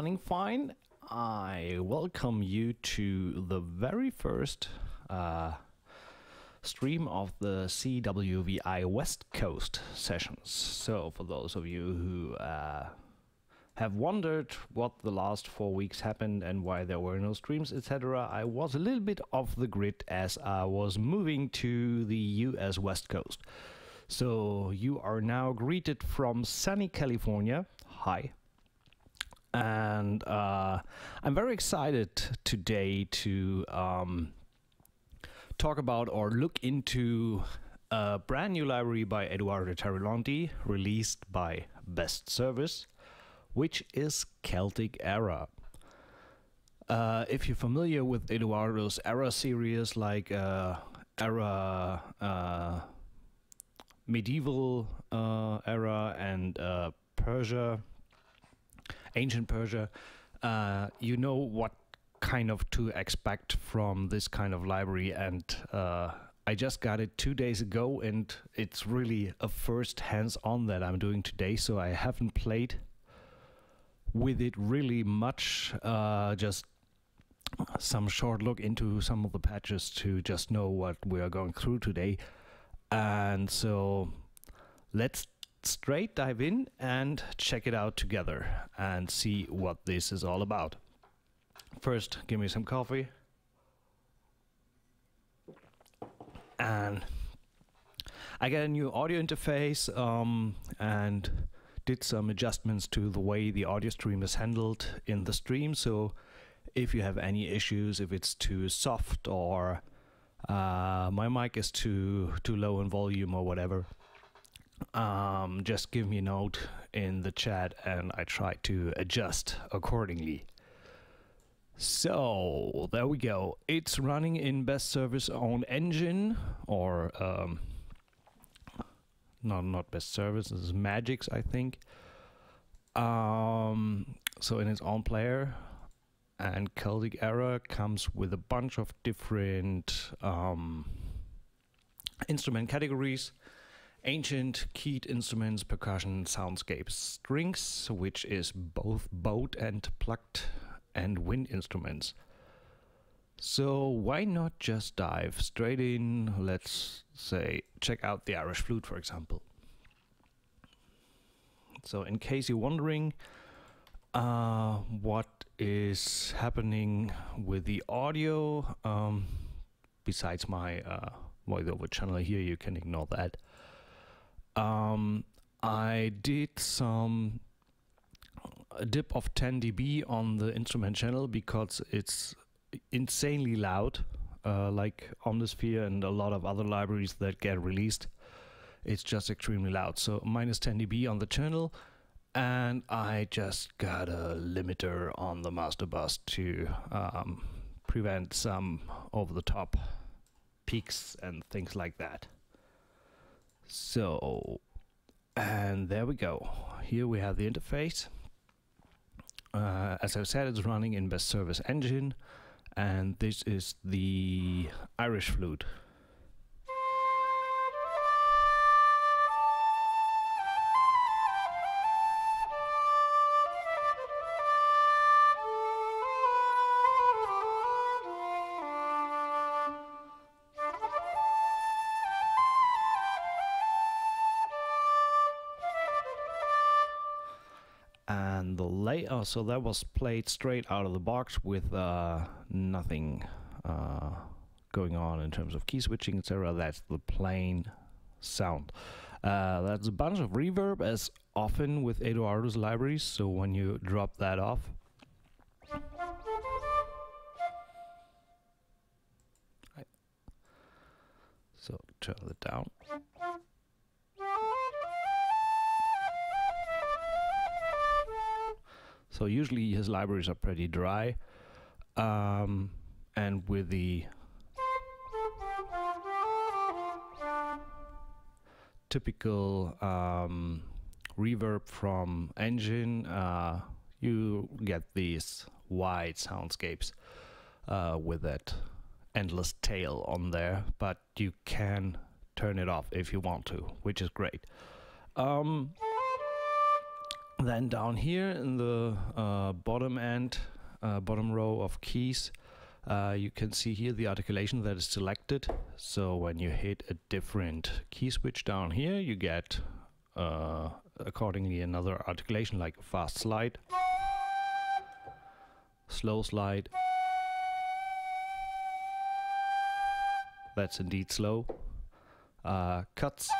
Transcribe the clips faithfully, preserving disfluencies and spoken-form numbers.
running fine. I welcome you to the very first uh, stream of the C W V I West Coast sessions. So for those of you who uh, have wondered what the last four weeks happened and why there were no streams, et cetera, I was a little bit off the grid as I was moving to the U S West Coast. So you are now greeted from sunny California. Hi. And uh, I'm very excited today to um, talk about or look into a brand new library by Eduardo Tarilonte, released by Best Service, which is Celtic Era. Uh, if you're familiar with Eduardo's Era series, like uh, Era uh, Medieval uh, Era and uh, Persia, Ancient Persia, uh, you know what kind of to expect from this kind of library, and uh, I just got it two days ago, and it's really a first hands-on that I'm doing today, so I haven't played with it really much, uh, just some short look into some of the patches to just know what we are going through today. And so let's straight dive in and check it out together and see what this is all about. First, give me some coffee. And I got a new audio interface um, and did some adjustments to the way the audio stream is handled in the stream. So if you have any issues, if it's too soft or uh, my mic is too, too low in volume or whatever, Um, just give me a note in the chat and I try to adjust accordingly. So there we go. It's running in Best Service own engine, or um, no, not Best Service, this is Magix, I think. Um, so in its own player, and Celtic Era comes with a bunch of different um, instrument categories. Ancient, keyed instruments, percussion, soundscapes, strings, which is both bowed and plucked, and wind instruments. So why not just dive straight in? Let's say check out the Irish flute, for example. So in case you're wondering uh, what is happening with the audio, um, besides my uh, voiceover channel here, you can ignore that. Um, I did some a dip of ten D B on the instrument channel because it's insanely loud, uh, like Omnisphere and a lot of other libraries that get released. It's just extremely loud. So minus ten D B on the channel, and I just got a limiter on the master bus to um, prevent some over-the-top peaks and things like that. So, and there we go. Here we have the interface. Uh, as I said, it's running in Best Service engine, and this is the Irish flute. Oh, so that was played straight out of the box with uh, nothing uh, going on in terms of key switching, et cetera. That's the plain sound. Uh, that's a bunch of reverb, as often with Eduardo's libraries, so when you drop that off, right. So turn that down. So usually his libraries are pretty dry, um, and with the typical um, reverb from engine, uh, you get these wide soundscapes uh, with that endless tail on there, but you can turn it off if you want to, which is great. Um, Then down here in the uh, bottom end, uh, bottom row of keys, uh, you can see here the articulation that is selected. So when you hit a different key switch down here, you get uh, accordingly another articulation, like a fast slide, slow slide. That's indeed slow. Uh, cuts.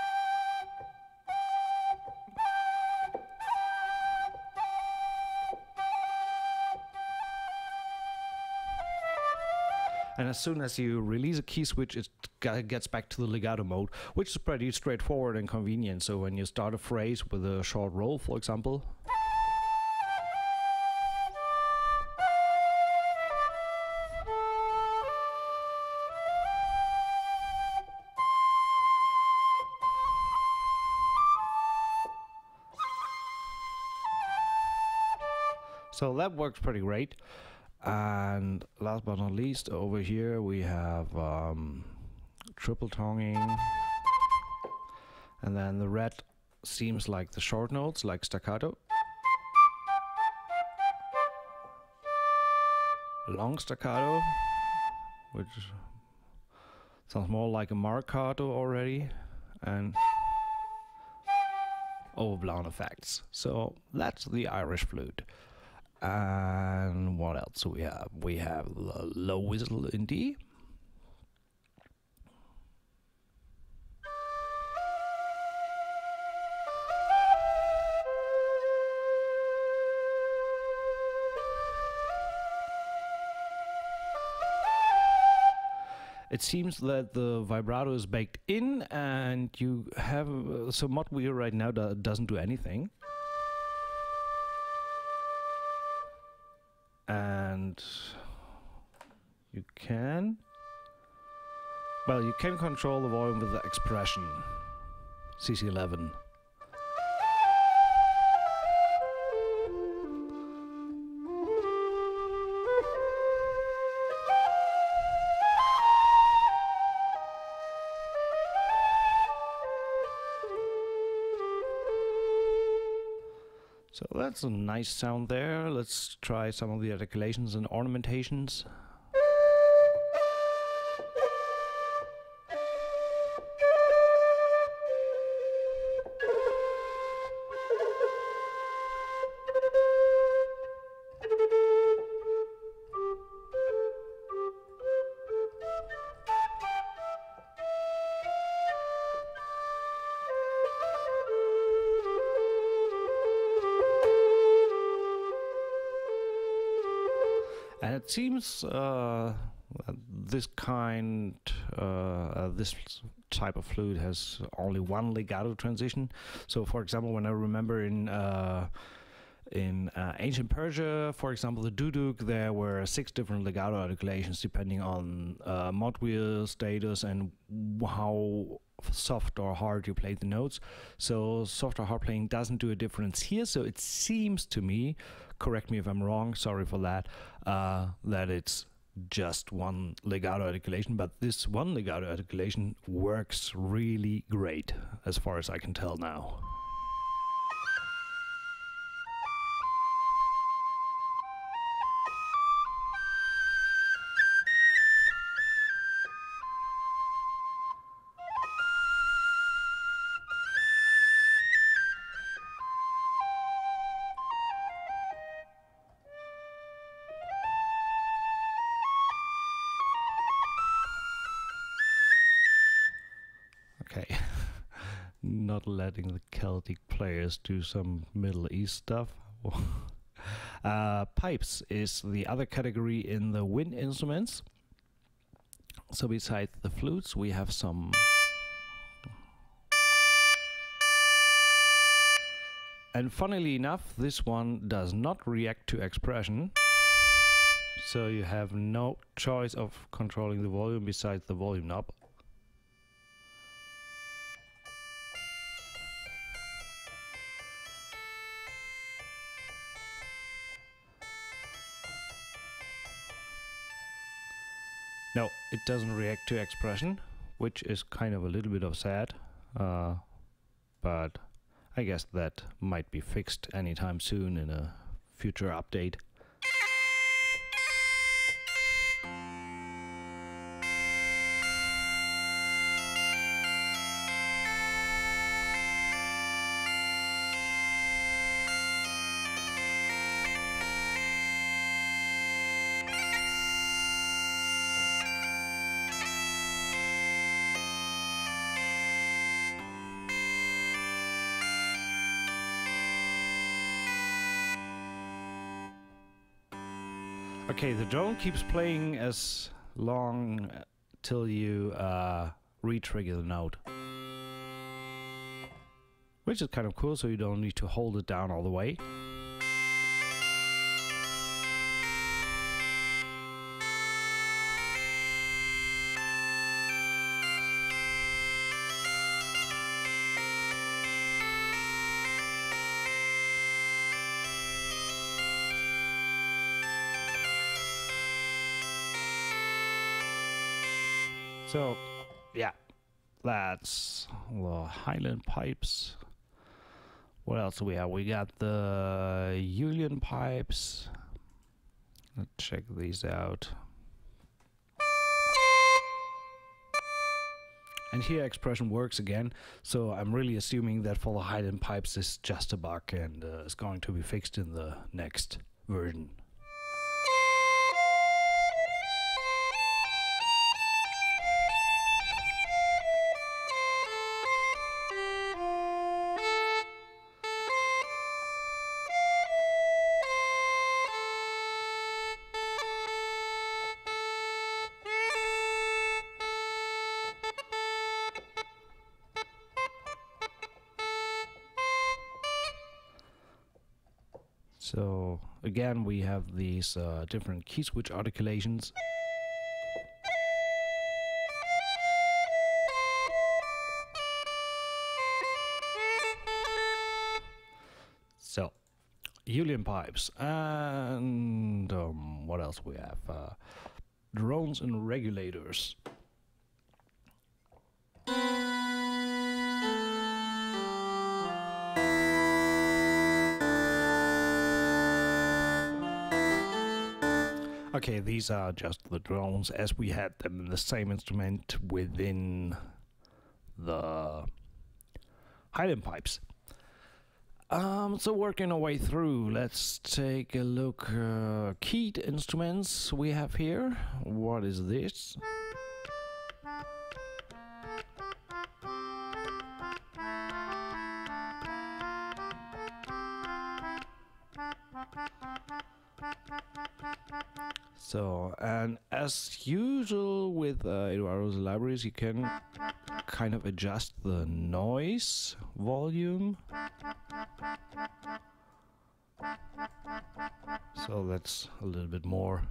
And as soon as you release a key switch, it gets back to the legato mode, which is pretty straightforward and convenient. So when you start a phrase with a short roll, for example, so that works pretty great. And last but not least, over here we have um, triple tonguing, and then the red seems like the short notes, like staccato, long staccato, which sounds more like a marcato already, and overblown effects. So that's the Irish flute. And what else do we have? We have the low whistle in D. It seems that the vibrato is baked in, and you have uh, so mod wheel right now that doesn't do anything. And you can, well, you can control the volume with the expression C C eleven. So that's a nice sound there. Let's try some of the articulations and ornamentations. And it seems uh, that this kind, uh, uh, this type of flute has only one legato transition. So, for example, when I remember in uh, in uh, Ancient Persia, for example, the duduk, there were six different legato articulations depending on uh, mod wheel status and how soft or hard you play the notes. So soft or hard playing doesn't do a difference here. So it seems to me, correct me if I'm wrong, sorry for that, uh, that it's just one legato articulation, but this one legato articulation works really great as far as I can tell now. Okay, not letting the Celtic players do some Middle East stuff. uh, pipes is the other category in the wind instruments. So besides the flutes, we have some... And funnily enough, this one does not react to expression. So you have no choice of controlling the volume besides the volume knob. No, it doesn't react to expression, which is kind of a little bit of sad, uh, but I guess that might be fixed anytime soon in a future update. Okay, the drone keeps playing as long till you uh, re-trigger the note, which is kind of cool, so you don't need to hold it down all the way. So, yeah, that's the Highland pipes. What else do we have? We got the Julian pipes. Let's check these out. And here expression works again. So I'm really assuming that for the Highland pipes it's just a bug and uh, it's going to be fixed in the next version. So again, we have these uh, different key switch articulations. So, Julian pipes, and um, what else we have? Uh, drones and regulators. Okay, these are just the drones as we had them in the same instrument within the Highland pipes. Um, so working our way through, let's take a look. Uh, keyed instruments we have here. What is this? So, and as usual with uh, Eduardo's libraries, you can kind of adjust the noise volume. So that's a little bit more.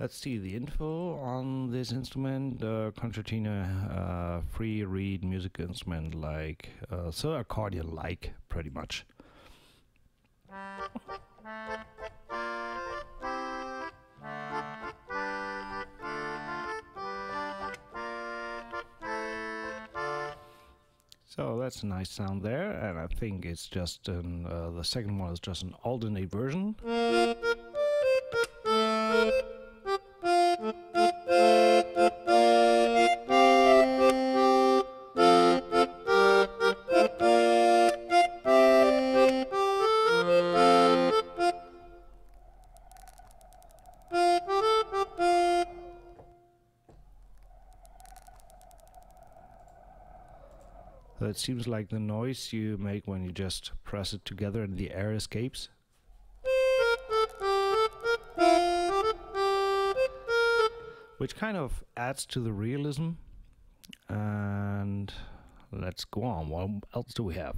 Let's see the info on this instrument. Uh, concertina, uh, free reed music instrument, like uh, so accordion like pretty much. So that's a nice sound there, and I think it's just an, uh, the second one is just an alternate version. It seems like the noise you make when you just press it together and the air escapes. Which kind of adds to the realism. And let's go on. What else do we have?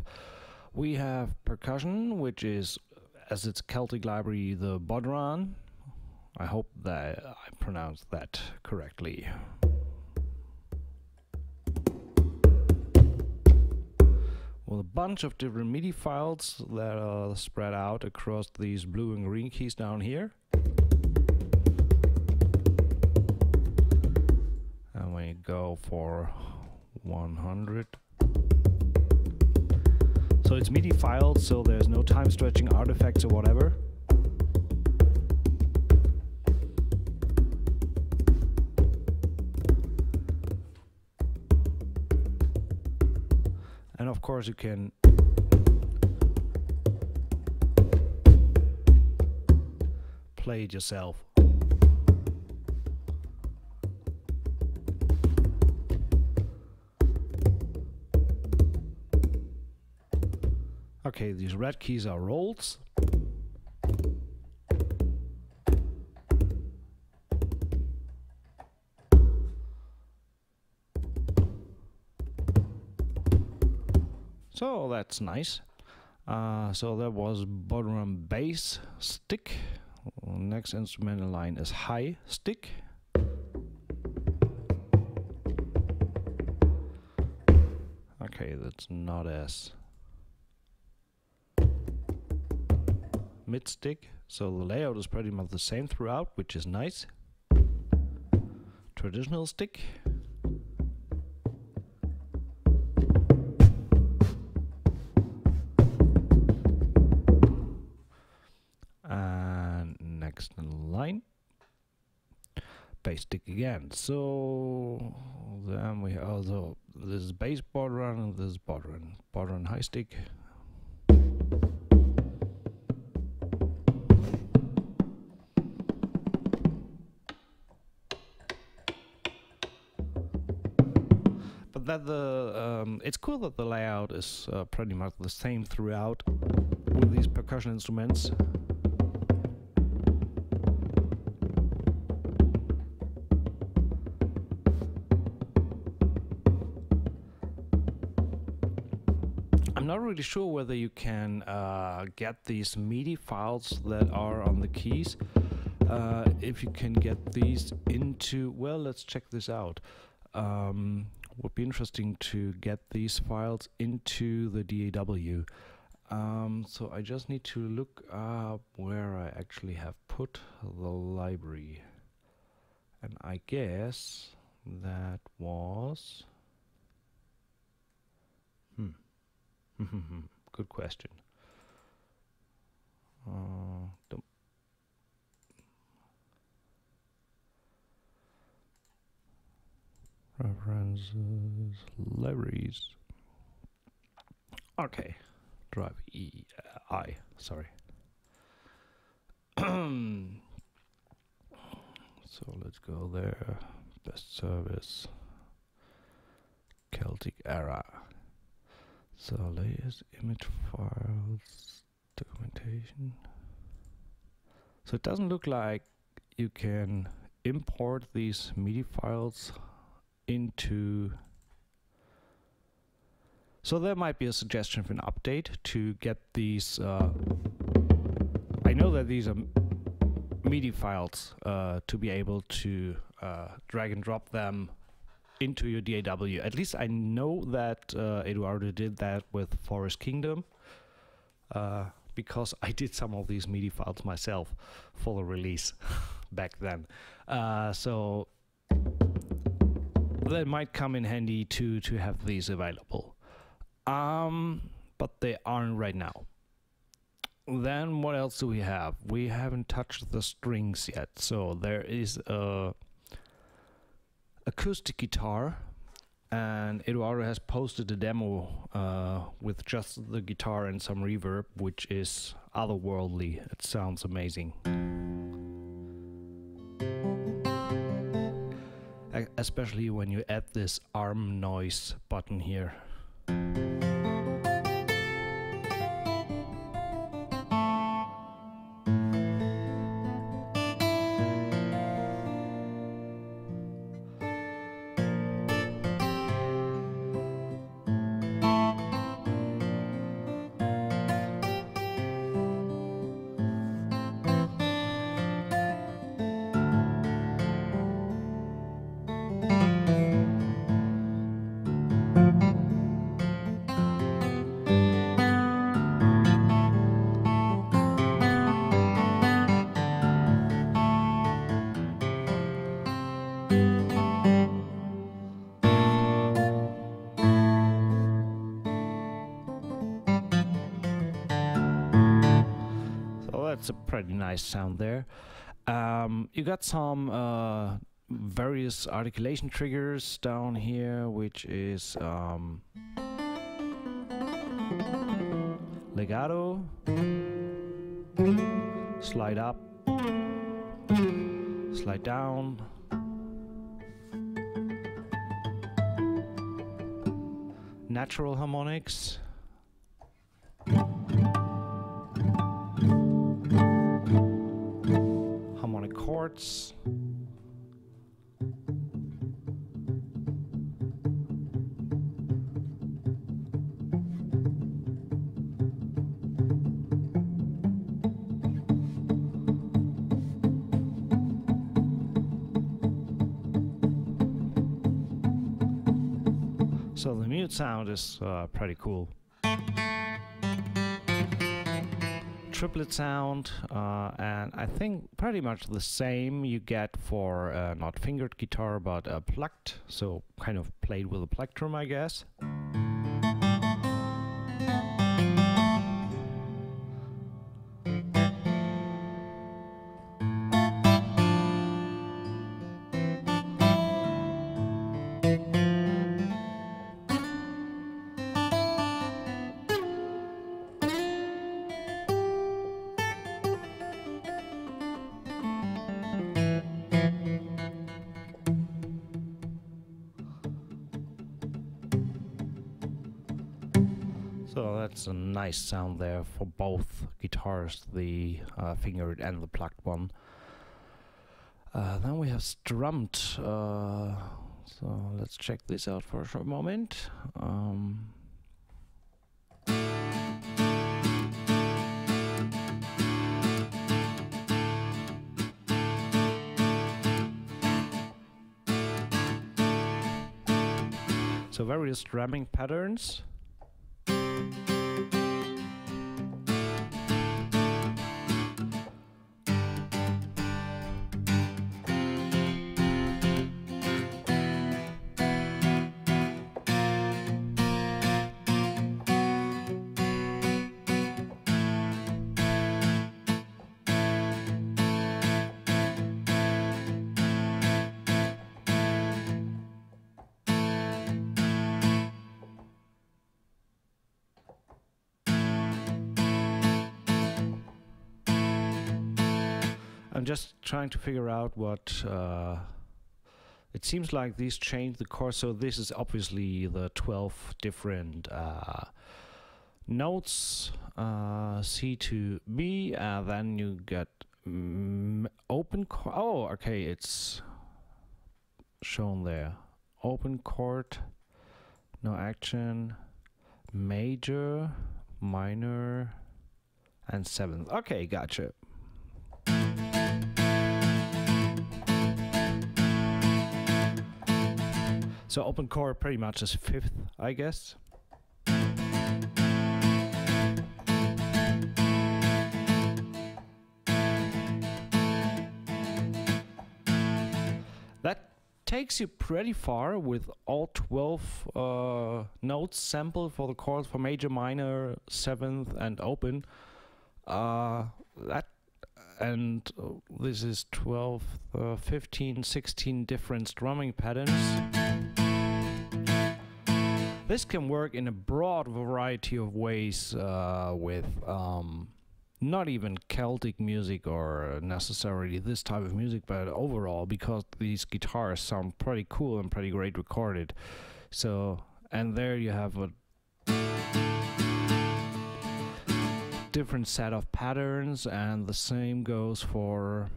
We have percussion, which is, as its Celtic library, the bodhran. I hope that I pronounced that correctly. with a bunch of different MIDI files that are spread out across these blue and green keys down here. And we go for one hundred. So it's MIDI files, so there's no time stretching artifacts or whatever. And of course you can play it yourself. Okay, these red keys are rolls. So that's nice. Uh, so that was bottom and bass stick. Next instrumental line is high stick. Okay, that's not as mid stick, so the layout is pretty much the same throughout, which is nice. Traditional stick. And next line, bass stick again. So then we also, this is bass border and this is border and border and high stick. That the um, it's cool that the layout is uh, pretty much the same throughout with these percussion instruments. I'm not really sure whether you can uh, get these MIDI files that are on the keys, uh, if you can get these into, well, let's check this out. Um, would be interesting to get these files into the D A W. Um, so I just need to look up where I actually have put the library. And I guess that was... Hmm. Good question. Uh, don't references, libraries. Okay, drive E uh, I. Sorry. So let's go there. Best Service. Celtic Era. So latest image files documentation. So it doesn't look like you can import these MIDI files into, so there might be a suggestion for an update to get these. Uh, I know that these are MIDI files, uh, to be able to uh, drag and drop them into your D A W. At least I know that uh, Eduardo did that with Forest Kingdom, uh, because I did some of these MIDI files myself for the release back then. Uh, so. That might come in handy to to have these available, um, but they aren't right now. Then what else do we have? We haven't touched the strings yet, so there is a acoustic guitar, and Eduardo has posted a demo uh, with just the guitar and some reverb, which is otherworldly. It sounds amazing. Especially when you add this arm noise button here. that's a pretty nice sound there. Um, you got some uh, various articulation triggers down here, which is um, legato, slide up, slide down, natural harmonics, harmonic chords, so the mute sound is uh, pretty cool. Triplet sound, uh, and I think pretty much the same you get for uh, not fingered guitar but uh, plucked, so kind of played with a plectrum, I guess. A nice sound there for both guitars, the uh, fingered and the plucked one. Uh, then we have strummed, uh, so let's check this out for a short moment. Um, so various strumming patterns. I'm just trying to figure out what uh, it seems like these change the chords. So this is obviously the twelve different uh, notes, uh, C to B, and then you get mm, open chord. Oh, okay, it's shown there. Open chord, no action, major, minor, and seventh. Okay, gotcha. So open chord pretty much is fifth, I guess. That takes you pretty far with all twelve uh, notes sampled for the chords for major, minor, seventh, and open. Uh, that and uh, this is twelve, uh, fifteen, sixteen different strumming patterns. This can work in a broad variety of ways uh, with um, not even Celtic music or necessarily this type of music, but overall, because these guitars sound pretty cool and pretty great recorded. So, and there you have a different set of patterns, and the same goes for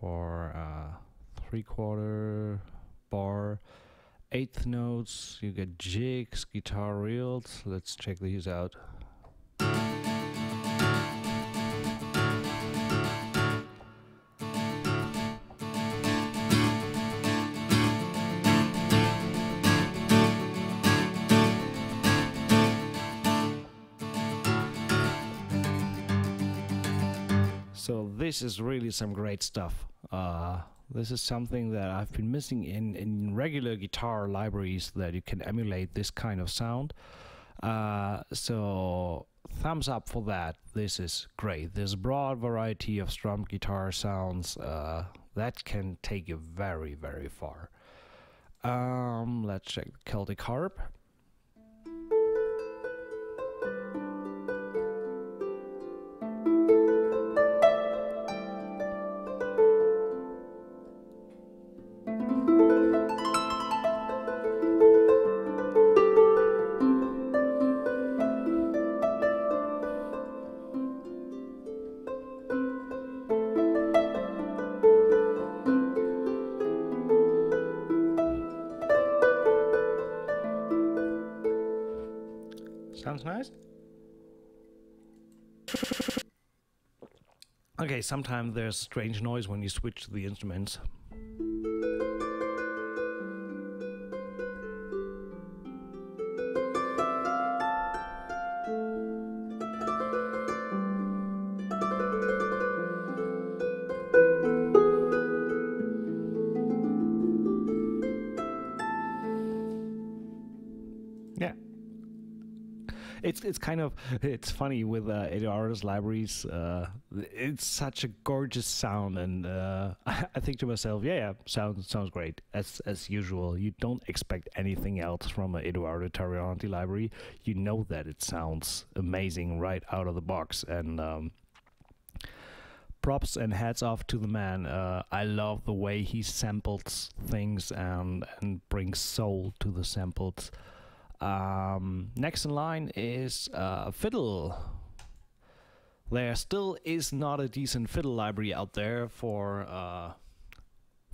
for uh, three-quarter bar. Eighth notes, you get jigs, guitar reels. Let's check these out. So this is really some great stuff. Uh, This is something that I've been missing in, in regular guitar libraries, that you can emulate this kind of sound. Uh, so thumbs up for that. This is great. This broad variety of strum guitar sounds, uh, that can take you very, very far. Um, let's check the Celtic harp. Sounds nice. Okay, sometimes there's strange noise when you switch to the instruments. It's it's kind of it's funny with uh, Eduardo's libraries. Uh, it's such a gorgeous sound, and uh, I think to myself, yeah, yeah, sounds sounds great as as usual. You don't expect anything else from an Eduardo Tarilonte library. You know that it sounds amazing right out of the box, and um, props and hats off to the man. Uh, I love the way he samples things and and brings soul to the samples. Um, next in line is uh, fiddle. There still is not a decent fiddle library out there for uh,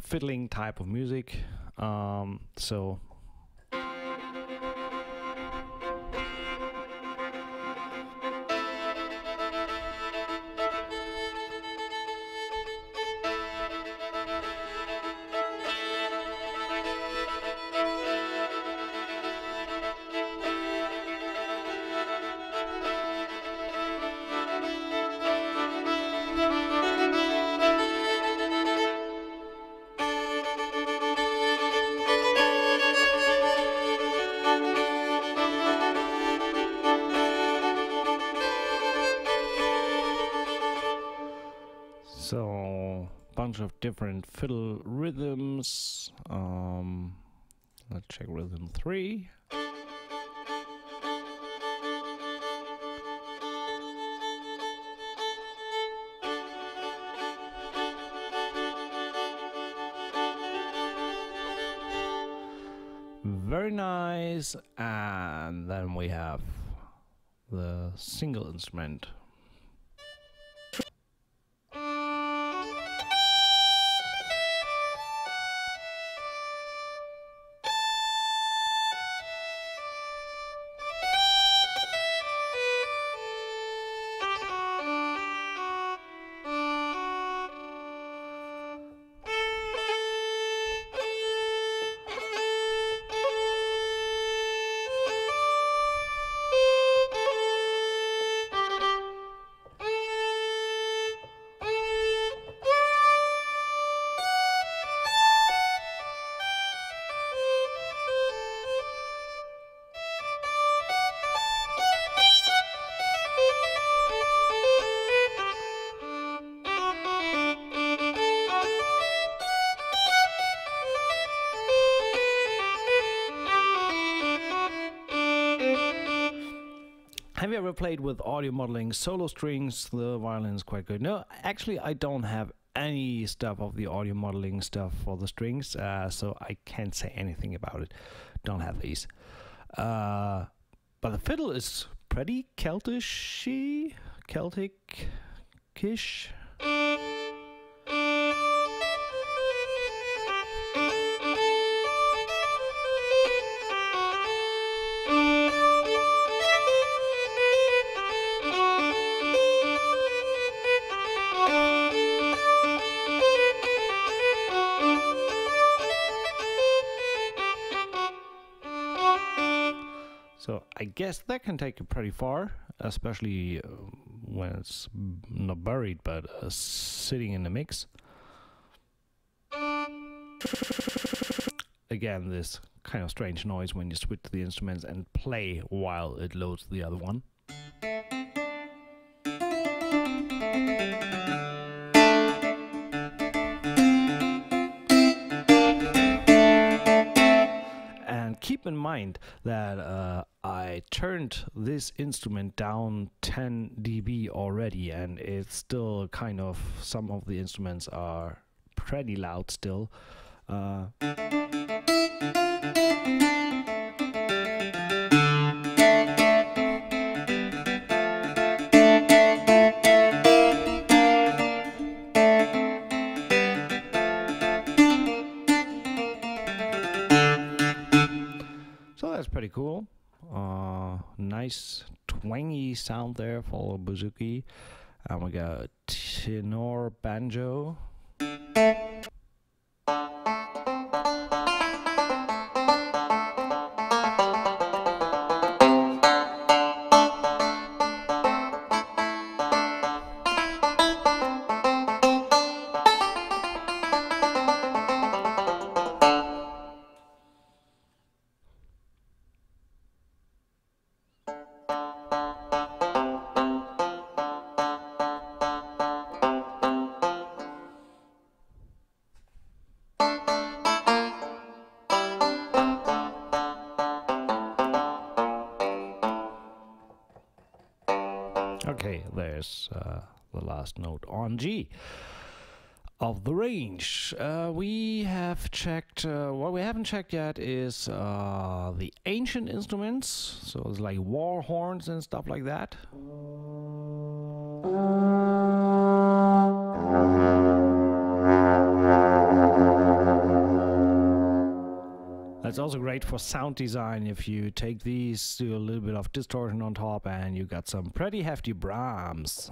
fiddling type of music, um, so So, bunch of different fiddle rhythms. Um, let's check rhythm three. Very nice. And then we have the single instrument. Have you ever played with audio modeling solo strings? The violin is quite good. No, actually I don't have any stuff of the audio modeling stuff for the strings, uh, so I can't say anything about it. Don't have these. Uh, but the fiddle is pretty Celtish-y, Celtic-ish. So I guess that can take you pretty far, especially uh, when it's not buried, but uh, sitting in the mix. Again, this kind of strange noise when you switch the instruments and play while it loads the other one. keep in mind that uh, I turned this instrument down ten dB already, and it's still kind of, some of the instruments are pretty loud still. Uh, Pretty cool, uh, nice twangy sound there for bouzouki, and we got tenor banjo. Okay, there's uh, the last note on G of the range. Uh, we have checked, uh, what we haven't checked yet is uh, the ancient instruments, so it's like war horns and stuff like that. That's also great for sound design. If you take these, do a little bit of distortion on top, and you got some pretty hefty Brahms.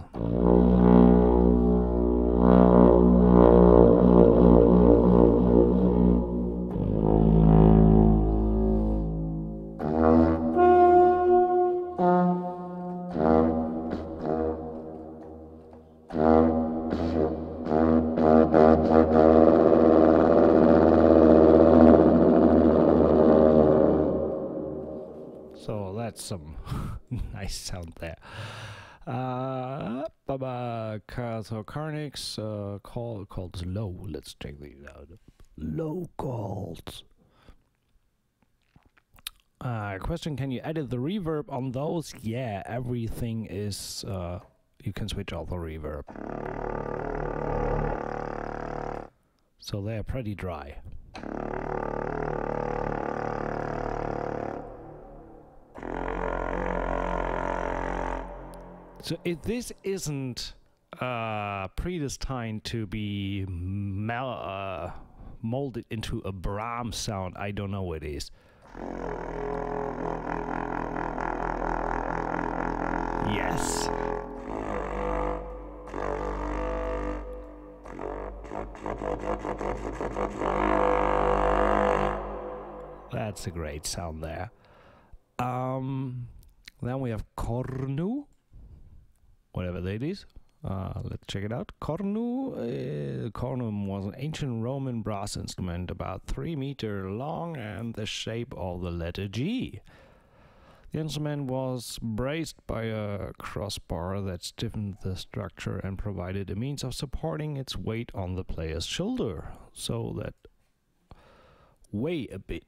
Some nice sound there. Uh, Baba Carnix uh, call called low. Let's check these out. Low calls. Uh, question: can you edit the reverb on those? Yeah, everything is. Uh, you can switch off the reverb, so they're pretty dry. So if this isn't uh, predestined to be mal uh, molded into a Brahms sound, I don't know what it is. Yes. That's a great sound there. Um, then we have cornu. Whatever that is, uh, let's check it out. Cornu, uh, cornum was an ancient Roman brass instrument about three meter long and the shape of the letter G. The instrument was braced by a crossbar that stiffened the structure and provided a means of supporting its weight on the player's shoulder, so that weigh a bit.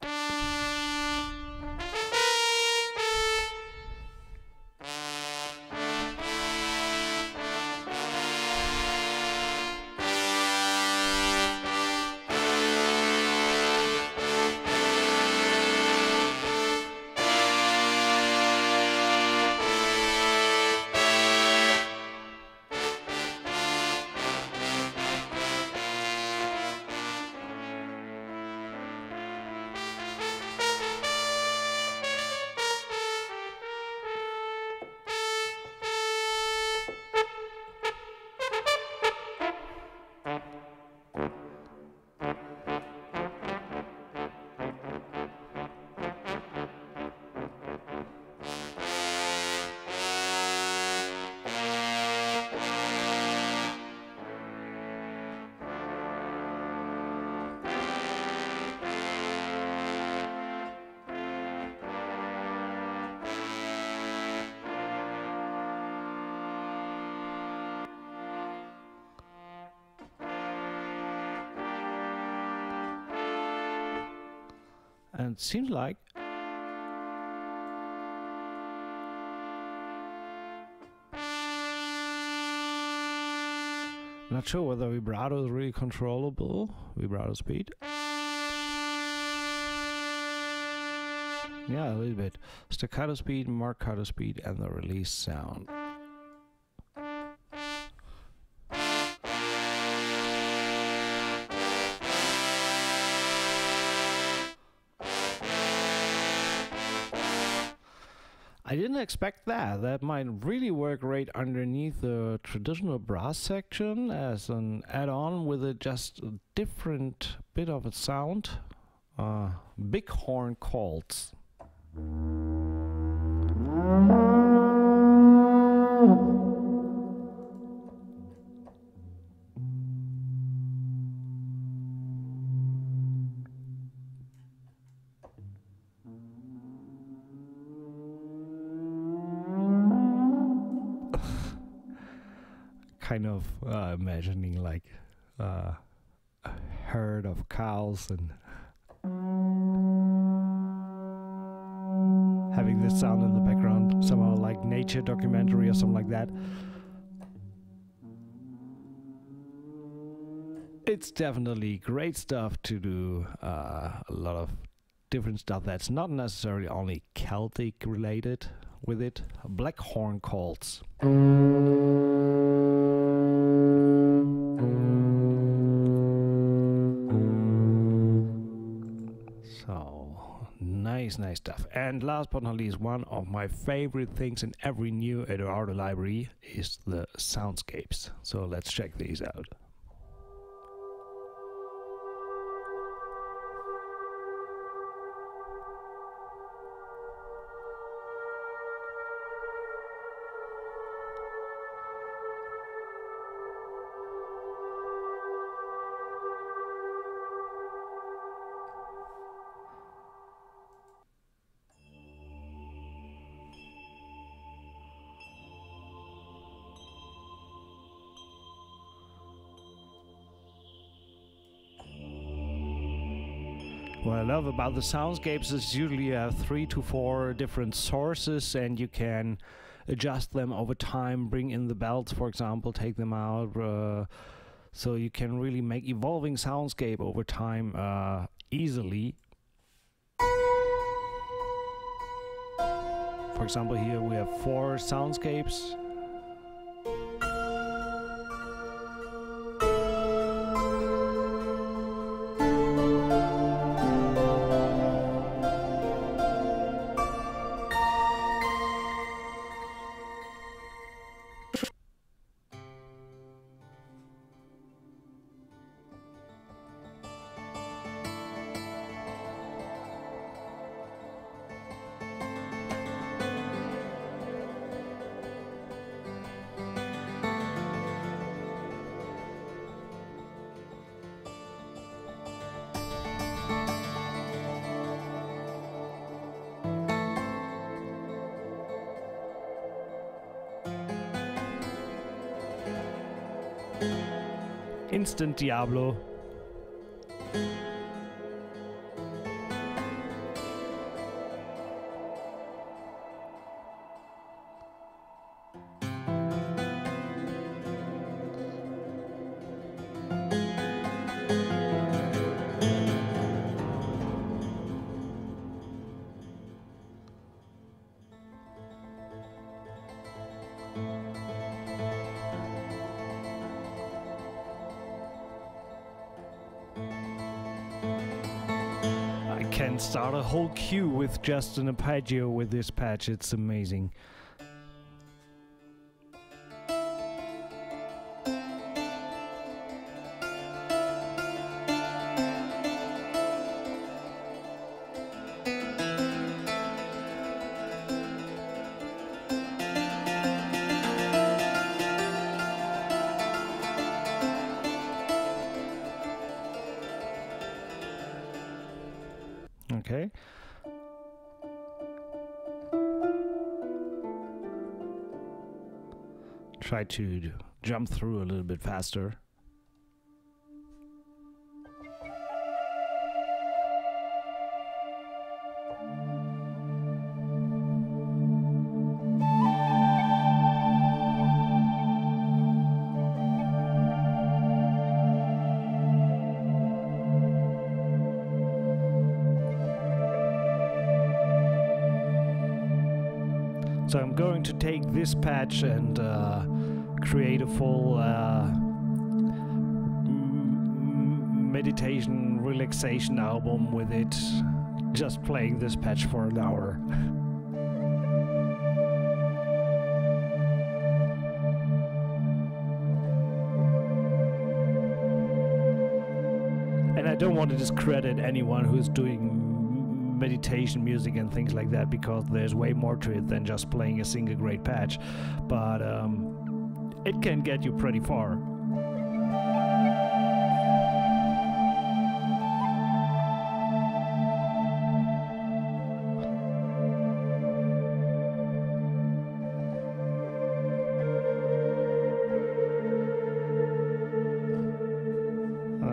And it seems like Not sure whether vibrato is really controllable. Vibrato speed. Yeah, a little bit. Staccato speed, marcato speed, and the release sound. I didn't expect that. That might really work great underneath the traditional brass section as an add-on with a just a different bit of a sound. Uh, bighorn calls. Kind of uh, imagining like uh, a herd of cows and having this sound in the background, somehow like nature documentary or something like that. It's definitely great stuff to do, uh, a lot of different stuff that's not necessarily only Celtic related with it. Blackhorn calls. Nice, nice stuff. And last but not least, one of my favorite things in every new Eduardo library is the soundscapes. So let's check these out. What I love about the soundscapes is usually you have three to four different sources and you can adjust them over time, bring in the belts, for example, take them out. Uh, so you can really make evolving soundscape over time uh, easily. For example, here we have four soundscapes. Instant Diablo. Can start a whole queue with just an arpeggio with this patch. It's amazing. Okay. Try to jump through a little bit faster. So I'm going to take this patch and uh, create a full uh, meditation relaxation album with it, just playing this patch for an hour. And I don't want to discredit anyone who's doing meditation music and things like that, because there's way more to it than just playing a single great patch, but um, it can get you pretty far.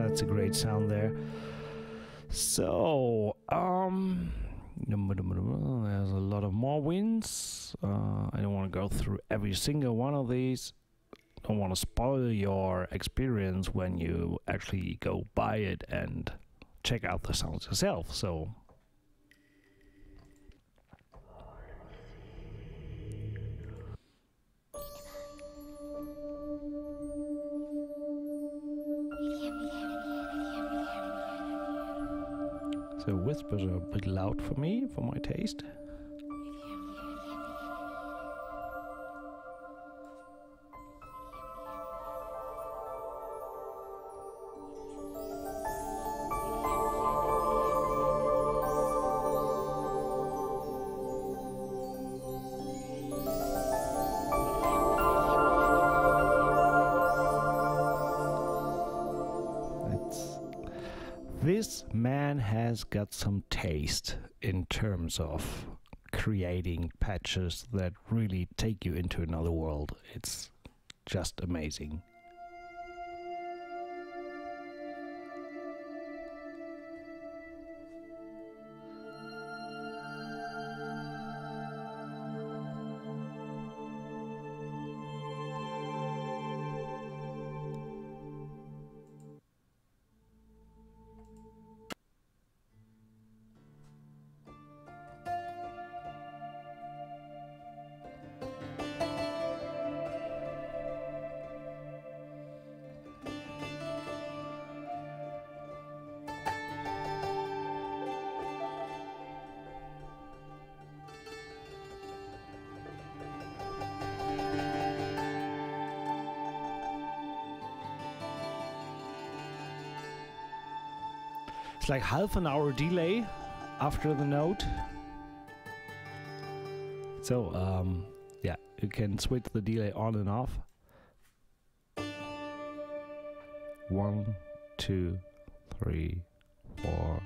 That's a great sound there. So, um, there's a lot of more wins. Uh, I don't want to go through every single one of these. Don't want to spoil your experience when you actually go buy it and check out the sounds yourself. So. So whispers are a bit loud for me, for my taste. This man has got some taste in terms of creating patches that really take you into another world. It's just amazing. It's like half an hour delay after the note. So, um, yeah, you can switch the delay on and off. One, two, three, four.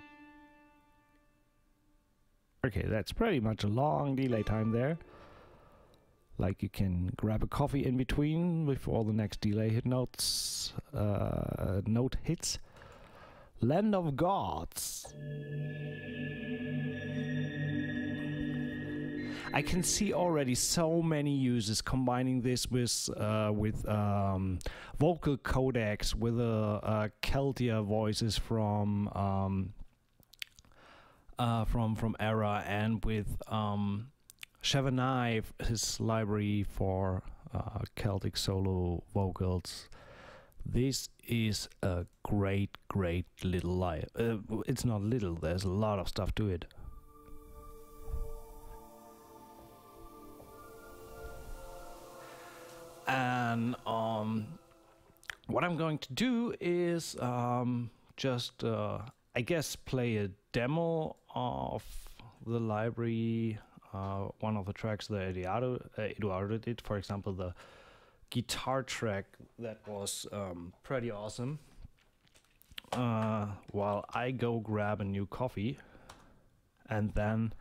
Okay, that's pretty much a long delay time there. Like you can grab a coffee in between before the next delay hit notes, uh, note hits. Land of Gods. I can see already so many uses combining this with uh, with um, vocal codecs, with uh, uh, Celtia voices from um, uh, from from Era, and with um, Shevanai, his library for uh, Celtic solo vocals. This is a great, great little live. Uh, it's not little, there's a lot of stuff to it. And um, what I'm going to do is um, just, uh, I guess, play a demo of the library, uh, one of the tracks that Eduardo, uh, Eduardo did, for example, the guitar track that was um, pretty awesome, uh, while I go grab a new coffee, and then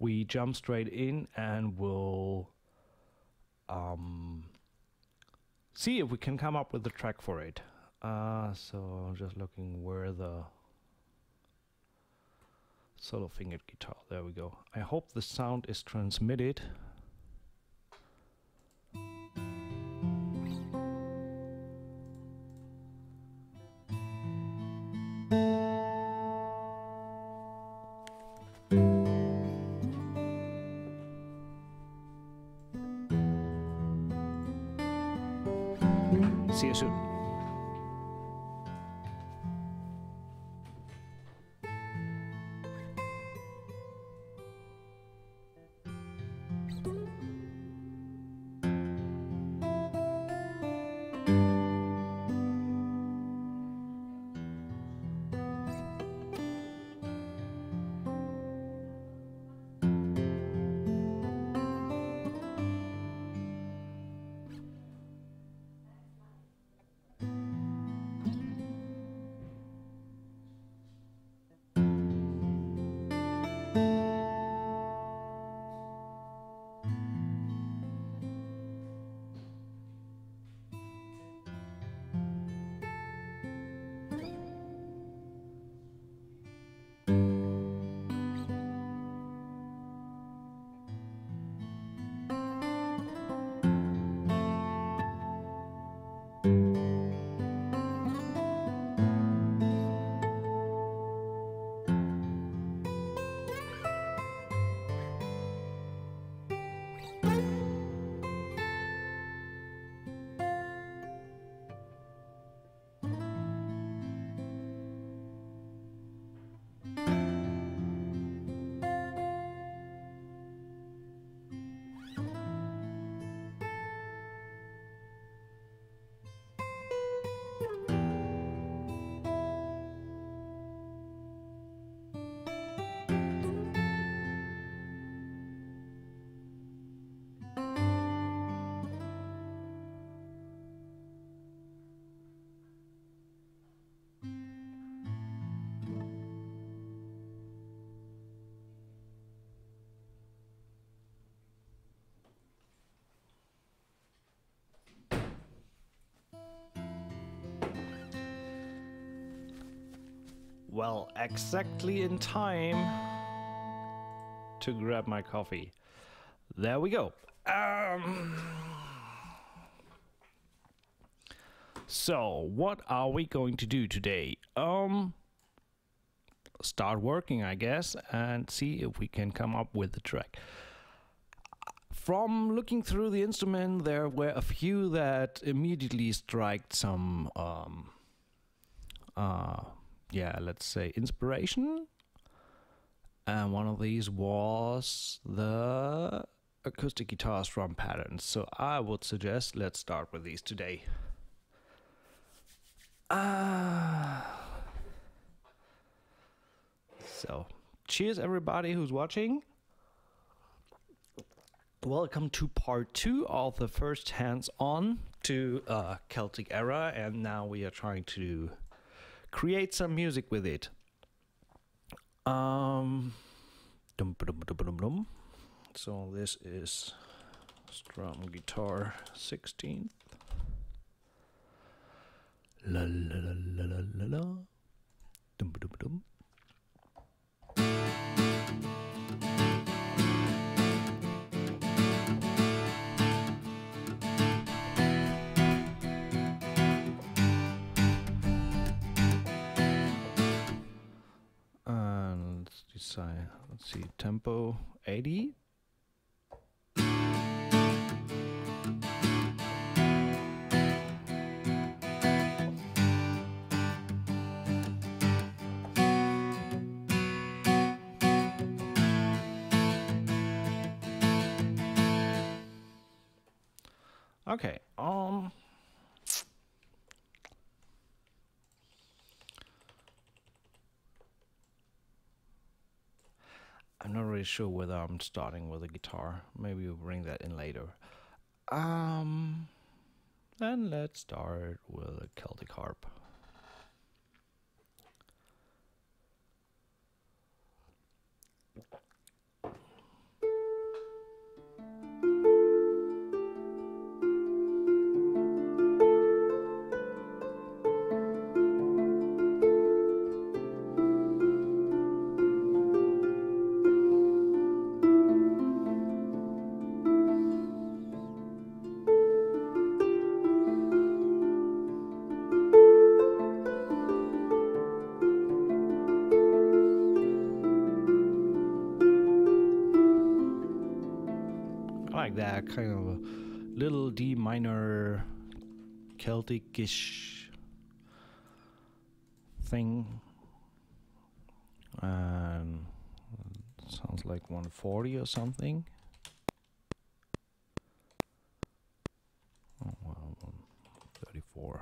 we jump straight in and we'll um, see if we can come up with a track for it. Uh, so I'm just looking where the solo fingered guitar, there we go. I hope the sound is transmitted. you soon. Well, exactly in time to grab my coffee. There we go. Um, so, what are we going to do today? Um, start working, I guess, and see if we can come up with the track. From looking through the instrument, there were a few that immediately struck some... Um, uh, yeah, let's say inspiration, and one of these was the acoustic guitars from Patterns. So I would suggest let's start with these today. Ah, uh, so cheers everybody who's watching. Welcome to part two of the first hands-on to uh, Celtic Era, and now we are trying to create some music with it. Um, so this is strum guitar sixteenth. La la la la la la la. Dum dum dum. Let's see, tempo eighty. Okay, um I'm not really sure whether I'm starting with a guitar. Maybe we'll bring that in later. Um, and let's start with a Celtic harp. That kind of a little D minor Celtic-ish thing. Um, sounds like one forty or something. Oh, well, one thirty-four.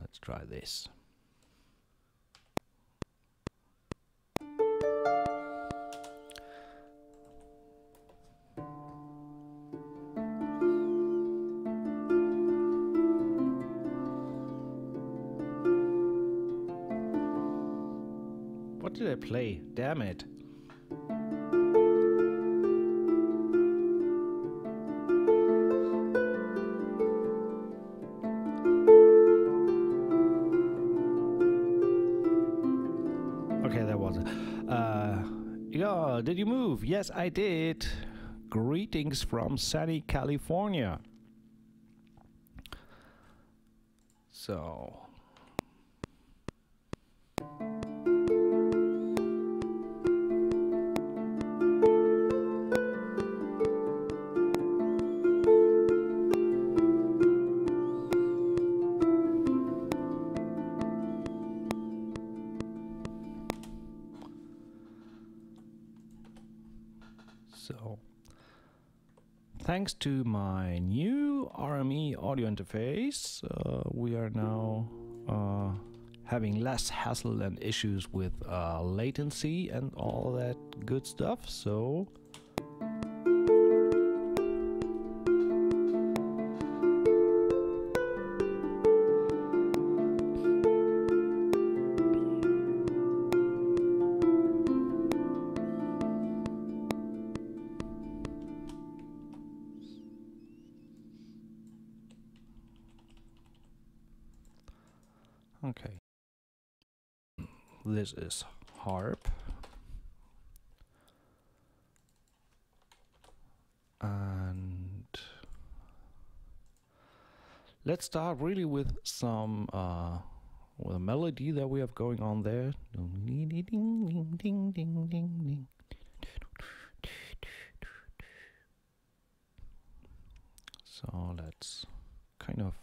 Let's try this. What did I play? Damn it. Okay, that was it. Uh, yeah, did you move? Yes, I did. Greetings from sunny California. So... Thanks to my new R M E audio interface, uh, we are now uh, having less hassle and issues with uh, latency and all that good stuff. So this is harp, and let's start really with some uh, with a melody that we have going on there. So let's kind of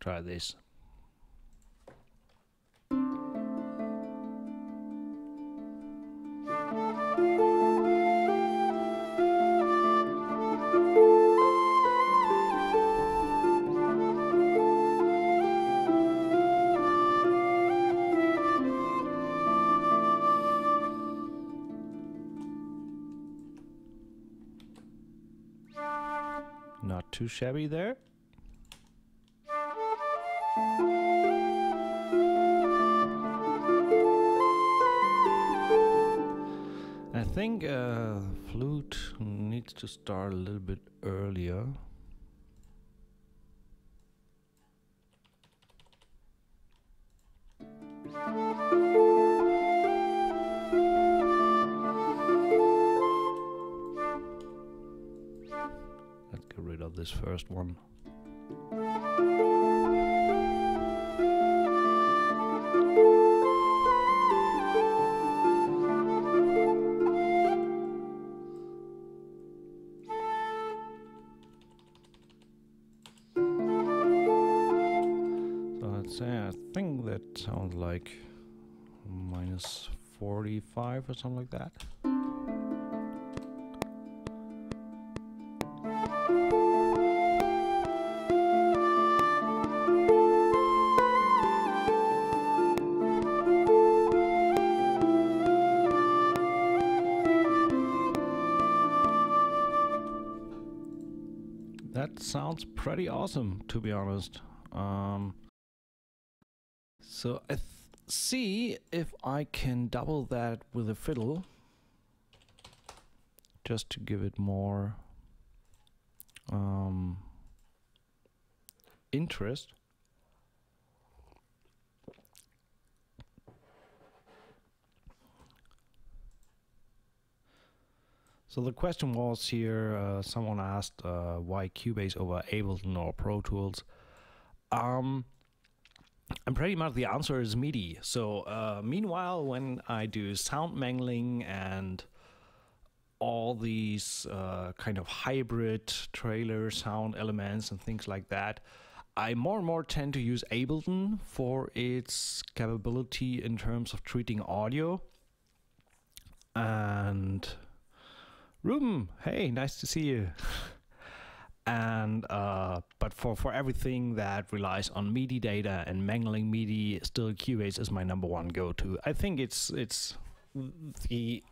try this. Not too shabby there. I think uh, flute needs to start a little bit earlier. Let's get rid of this first one. Sounds like minus forty-five or something like that. That sounds pretty awesome, to be honest. Um, so I th see if I can double that with a fiddle, just to give it more um, interest. So the question was here, uh, someone asked uh, why Cubase over Ableton or Pro Tools. Um, and pretty much the answer is MIDI. So uh, meanwhile, when I do sound mangling and all these uh, kind of hybrid trailer sound elements and things like that, I more and more tend to use Ableton for its capability in terms of treating audio. And Ruben, hey, nice to see you. and uh, but for for everything that relies on MIDI data and mangling MIDI, still Cubase is my number one go-to. I think it's it's the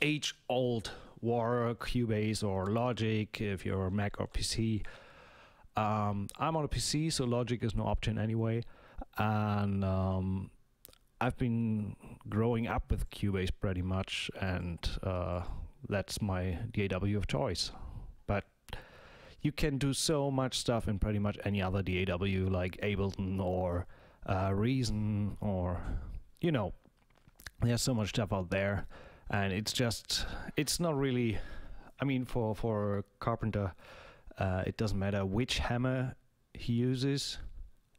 age-old war, Cubase or Logic if you're Mac or P C. Um, I'm on a P C, so Logic is no option anyway, and um, I've been growing up with Cubase pretty much, and. Uh, That's my D A W of choice, but you can do so much stuff in pretty much any other D A W like Ableton or uh, Reason, or you know, there's so much stuff out there, and it's just it's not really. I mean, for for a carpenter, uh, it doesn't matter which hammer he uses,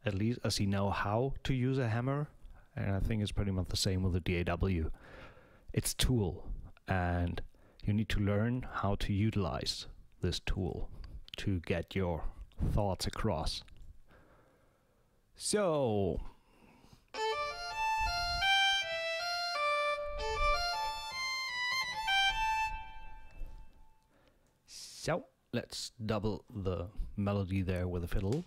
at least as he knows how to use a hammer, and I think it's pretty much the same with the D A W. It's tool and you need to learn how to utilize this tool to get your thoughts across. So, so let's double the melody there with a fiddle.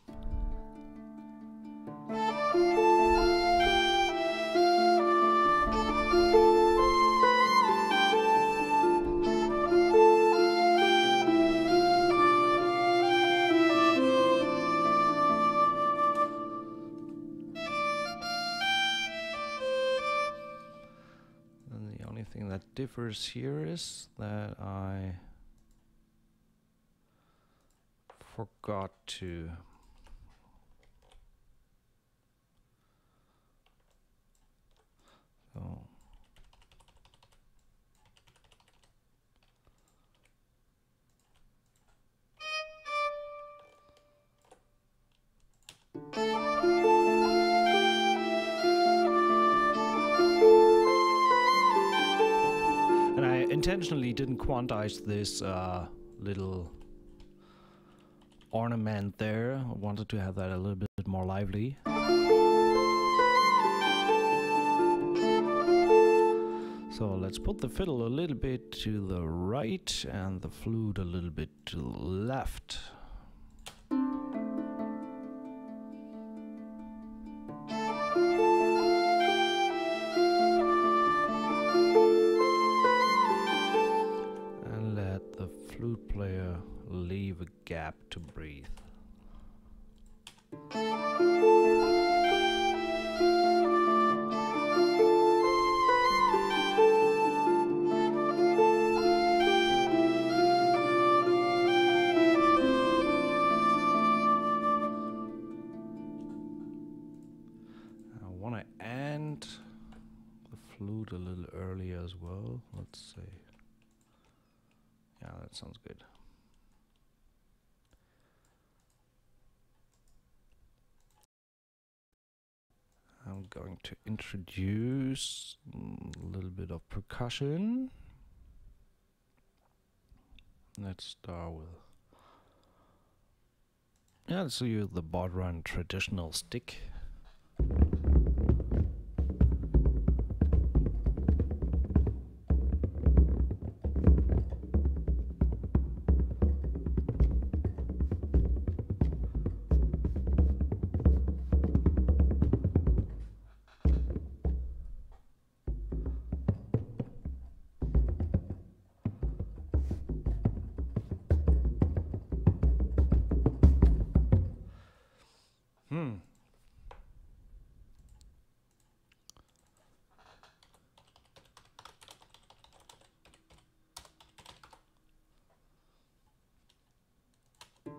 Differs here is that I forgot to so intentionally didn't quantize this uh, little ornament there. I wanted to have that a little bit more lively. So let's put the fiddle a little bit to the right and the flute a little bit to the left. Leave a gap to breathe. I want to end the flute a little earlier as well. Let's see. Yeah, that sounds good. I'm going to introduce a little bit of percussion. Let's start with yeah, let's use the Bodhran traditional stick.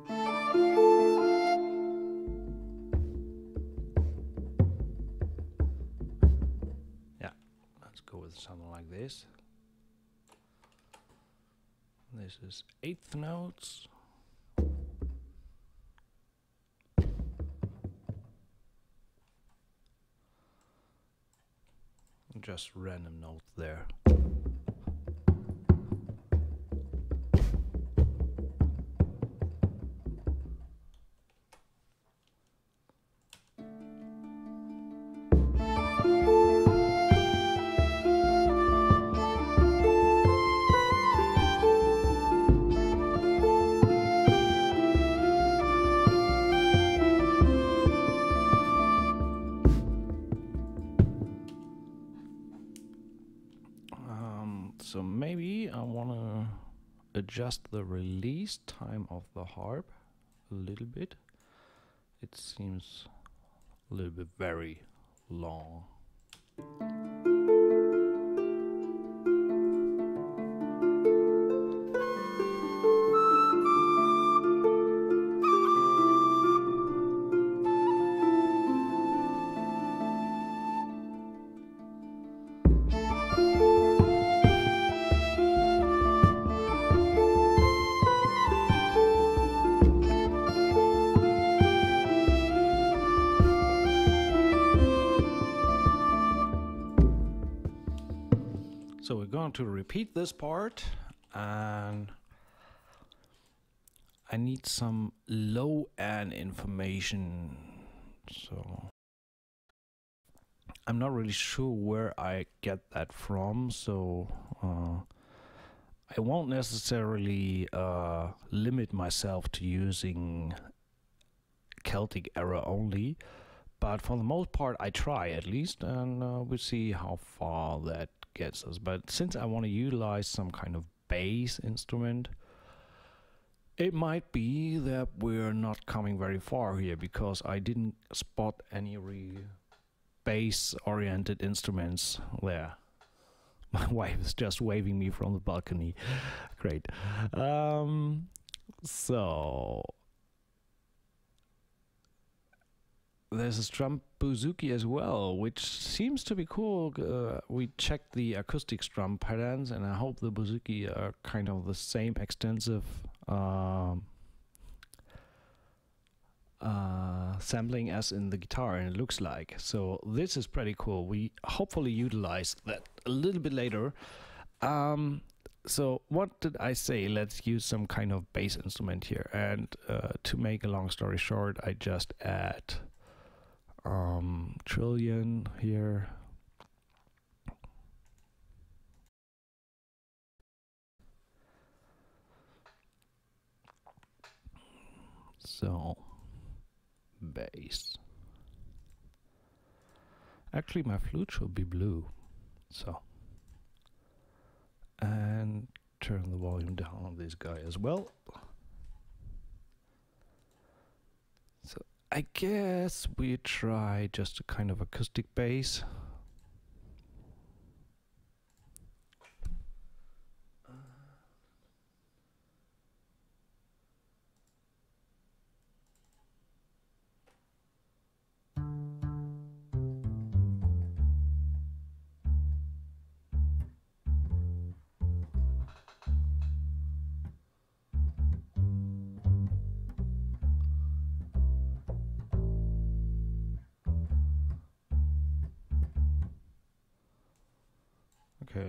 Yeah, let's go with something like this. This is eighth notes. Just random note there. Adjust the release time of the harp a little bit. It seems a little bit very long. To repeat this part, and I need some low end information, so I'm not really sure where I get that from, so uh, I won't necessarily uh, limit myself to using Celtic Era only, but for the most part I try at least, and uh, we'll see how far that gets us. But since I want to utilize some kind of bass instrument, it might be that we're not coming very far here, because I didn't spot any real bass oriented instruments there. My wife is just waving me from the balcony. Great. Um, so there's a strum bouzouki as well, which seems to be cool. Uh, we checked the acoustic strum patterns, and I hope the bouzouki are kind of the same extensive um, uh, sampling as in the guitar, and it looks like. So this is pretty cool. We hopefully utilize that a little bit later. Um, so what did I say? Let's use some kind of bass instrument here. And uh, to make a long story short, I just add Um, trillion here. So, bass. Actually, my flute should be blue. So, and turn the volume down on this guy as well. So, I guess we try just a kind of acoustic bass. Uh,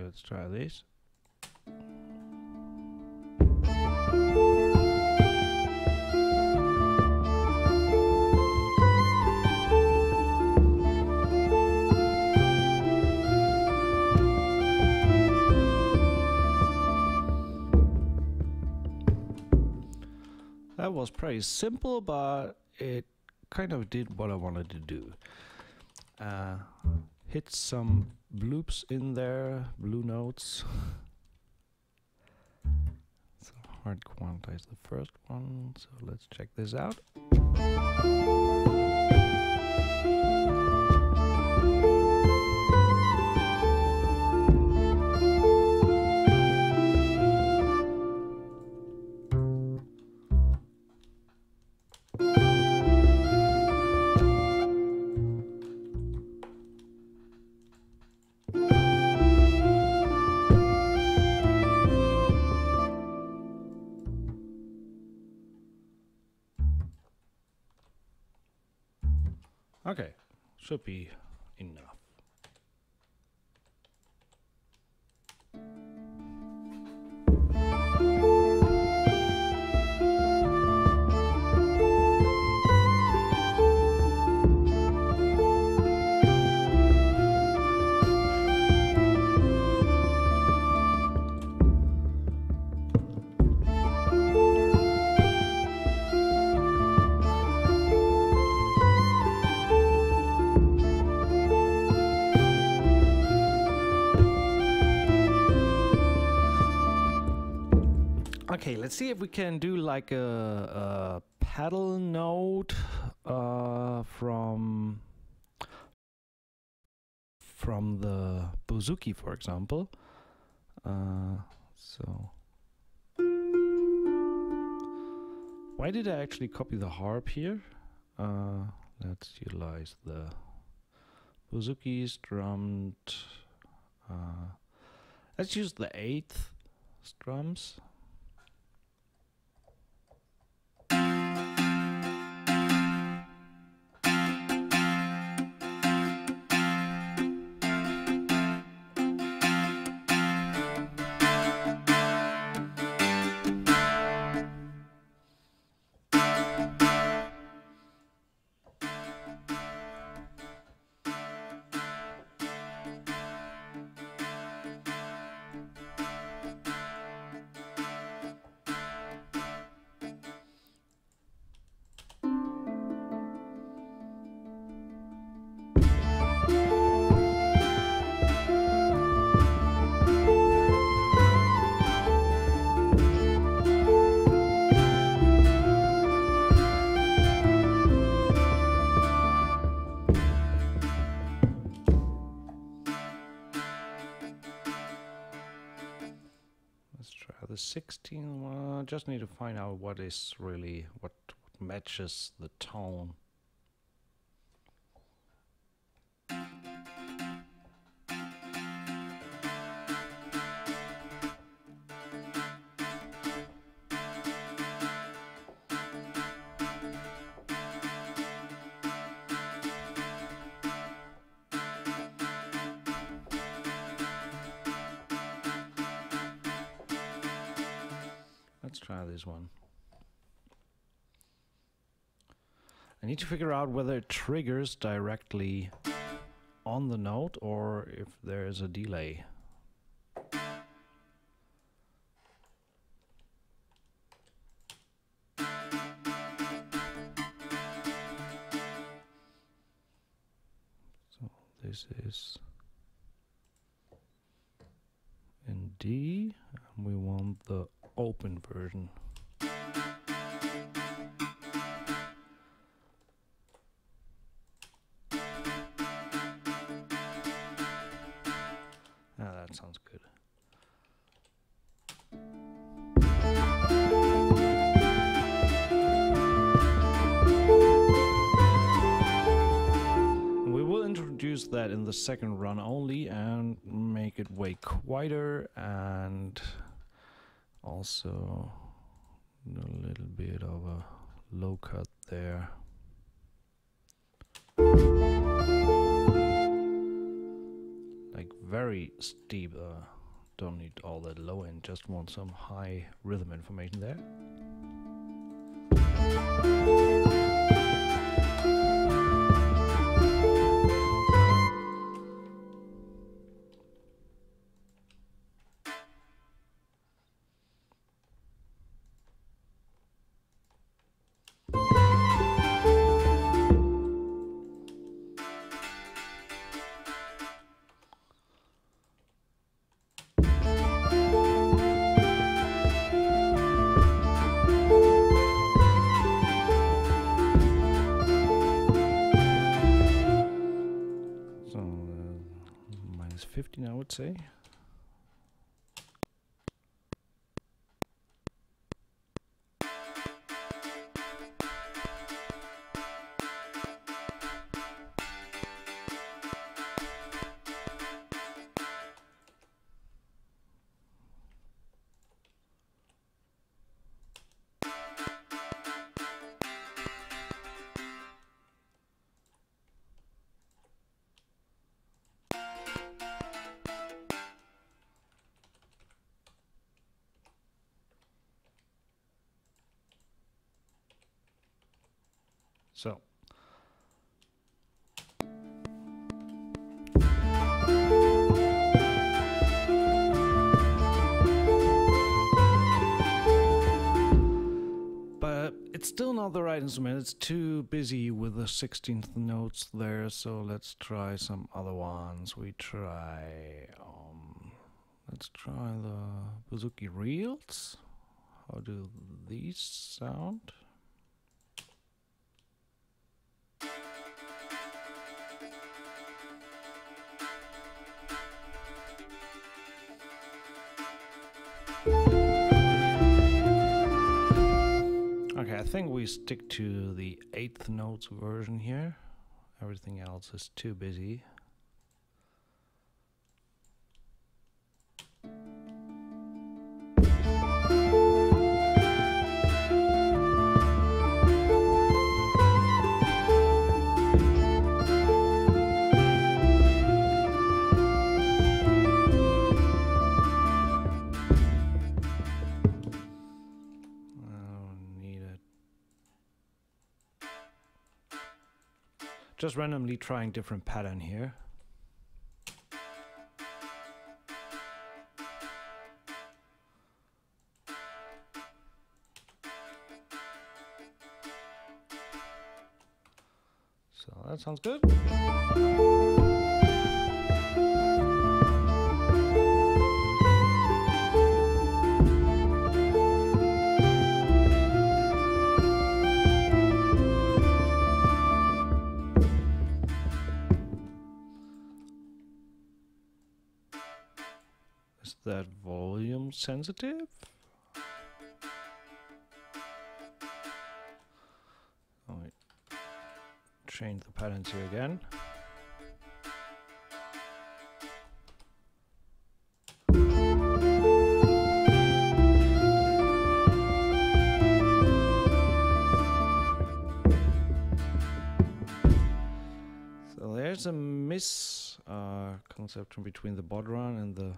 Let's try this. That was pretty simple, but it kind of did what I wanted to do. Uh, hit some bloops in there, blue notes. So hard quantize the first one, so let's check this out. Okay, should be enough. Okay, let's see if we can do like a, a pedal note uh, from from the bouzouki, for example. Uh, so, why did I actually copy the harp here? Uh, let's utilize the bouzouki's drummed. Uh, let's use the eighth strums. sixteen one, just need to find out what is really what, what matches the tone. One. I need to figure out whether it triggers directly on the note or if there is a delay. So this is in D, and we want the open version. That in the second run only and make it way quieter and also a little bit of a low cut there. Like very steep, uh, don't need all that low end, just want some high rhythm information there. Say So. But it's still not the right instrument. It's too busy with the sixteenth notes there. So let's try some other ones. We try, um, let's try the Bouzouki reels. How do these sound? Okay, I think we stick to the eighth notes version here. Everything else is too busy. Just randomly trying different pattern here. So that sounds good. That volume sensitive? All right. Change the patterns here again. So there's a miss uh, conception between the bodhran and the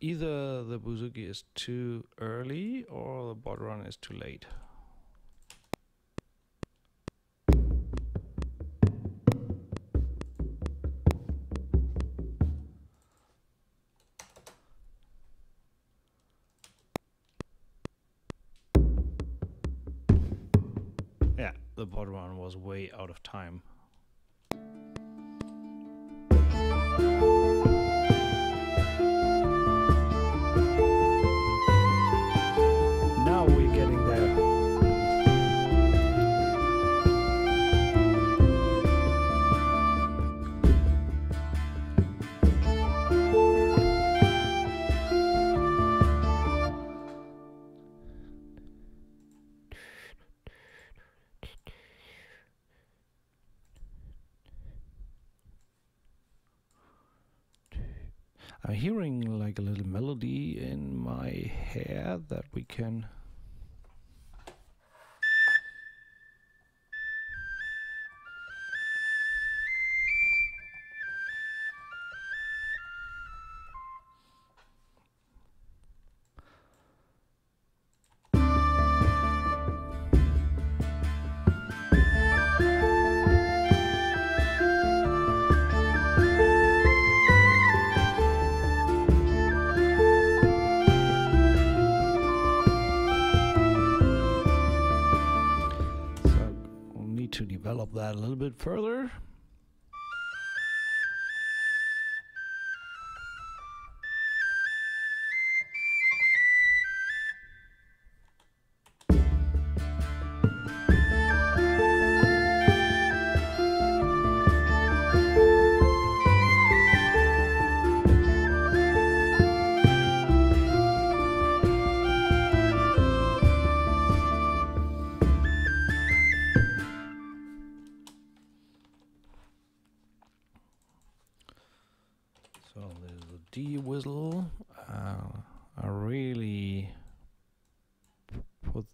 either the bouzouki is too early or the bodhran is too late. Yeah, the bodhran was way out of time. I'm hearing like a little melody in my hair that we can... that a little bit further.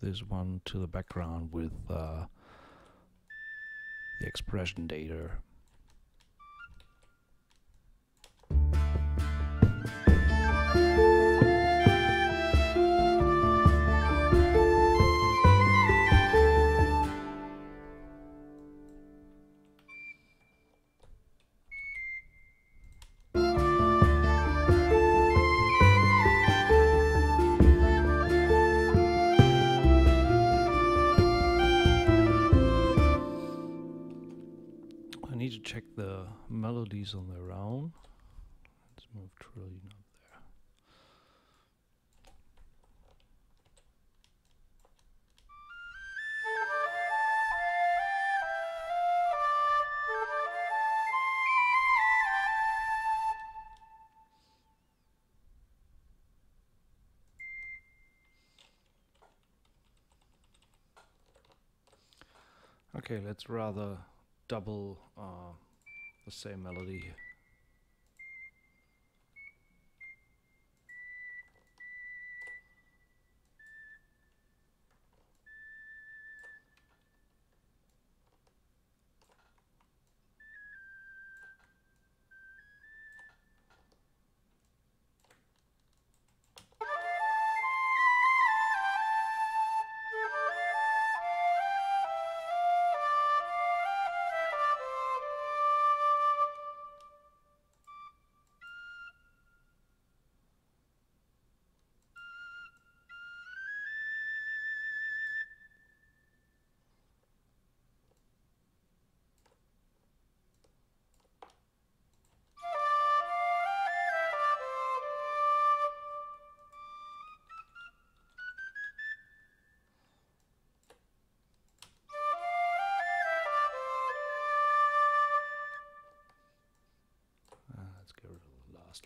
This one to the background with uh, the expression data. melodies on their own. Let's move trillion up there. Okay, let's rather double uh, the same melody here.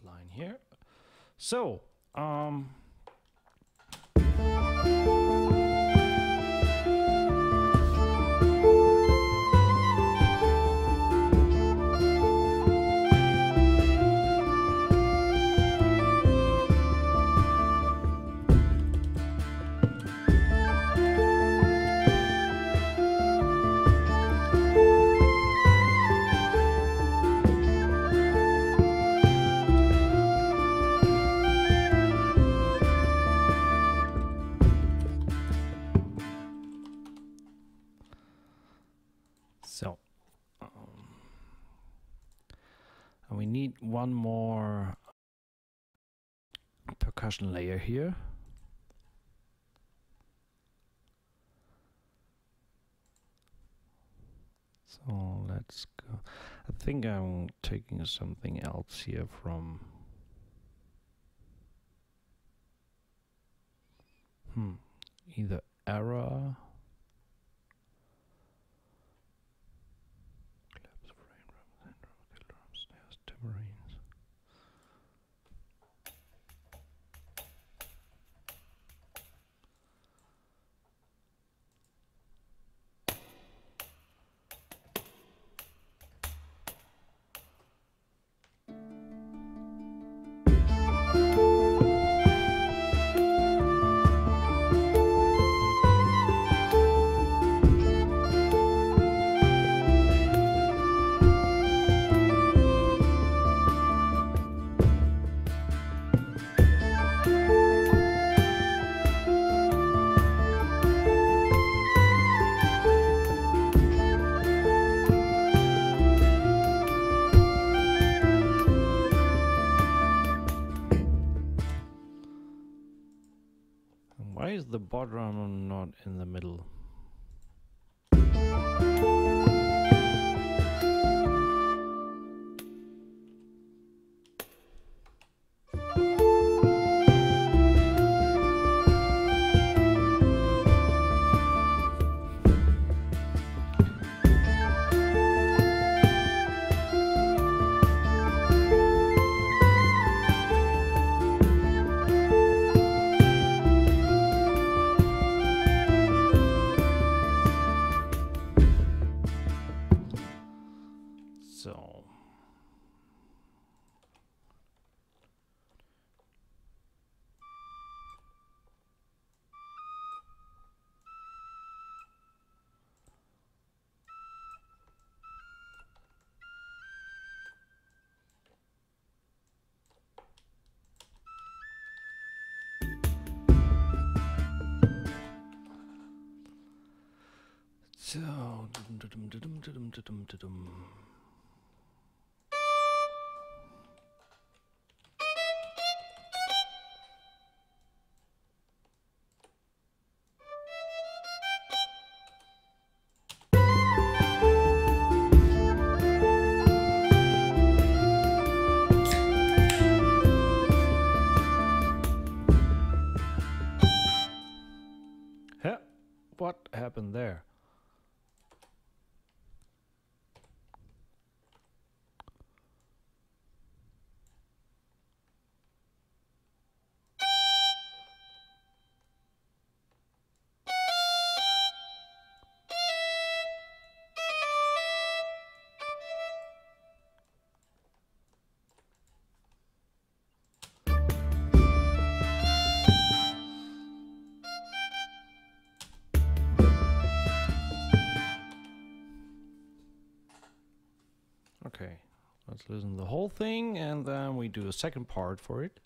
Line here. So, um, one more percussion layer here. So let's go. I think I'm taking something else here from. Hmm. Either Era. The bottom not in the middle. So, happened there? Let's listen to the whole thing and then we do a second part for it.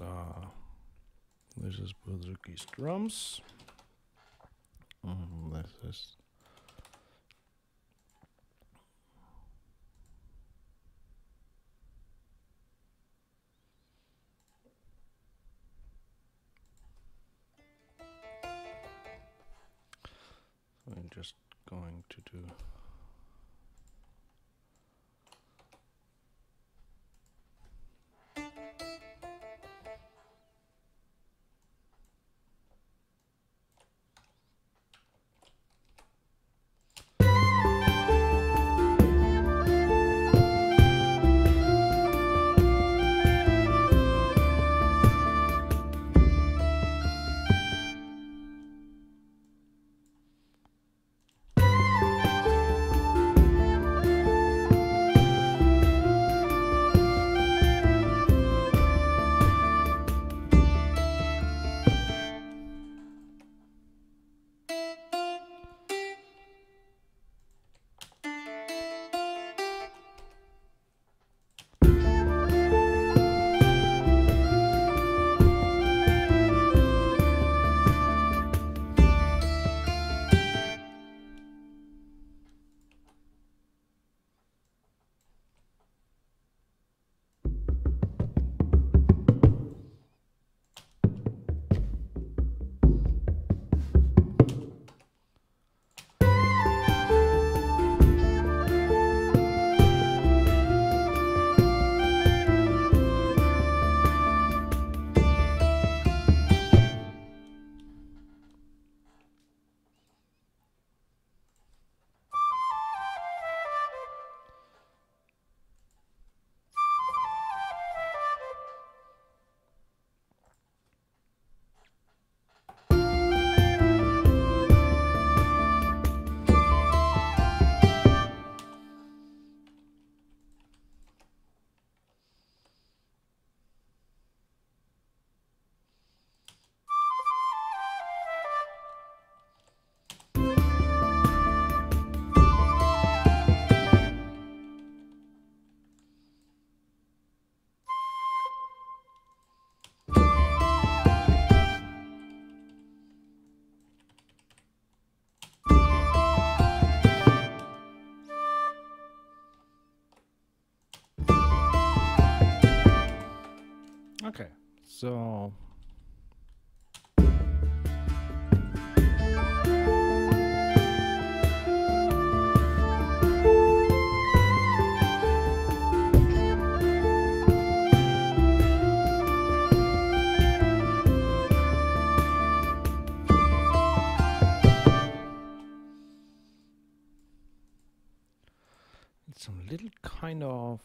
Uh, this is Bouzouki's drums. Um, this is I'm just going to do. Okay, so it's a little kind of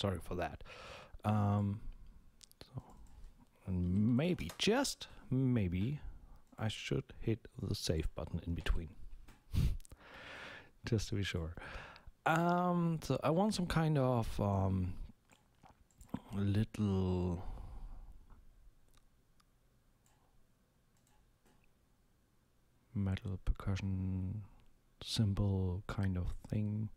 Sorry for that. Um, so, and maybe, just maybe, I should hit the save button in between. Just to be sure. Um, so I want some kind of um, little... metal percussion cymbal kind of thing.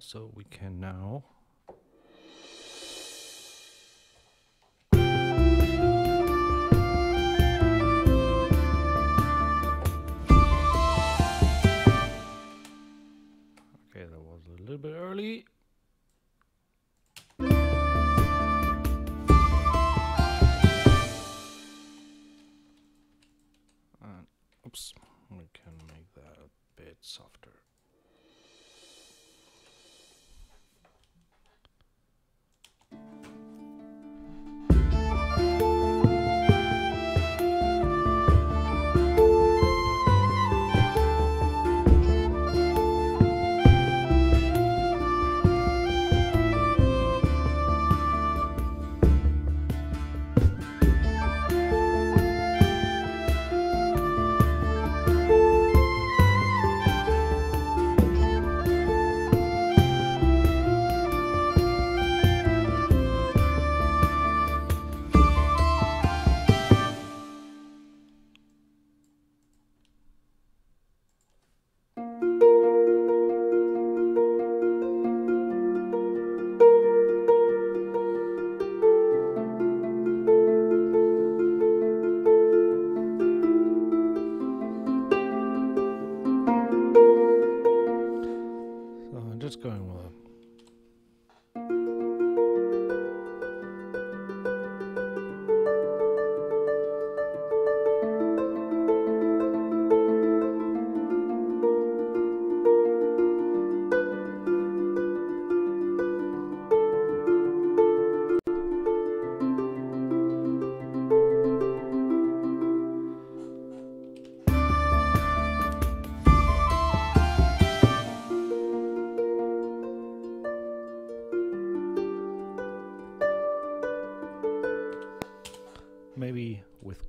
So we can now okay, that was a little bit early. And oops, we can make that a bit softer.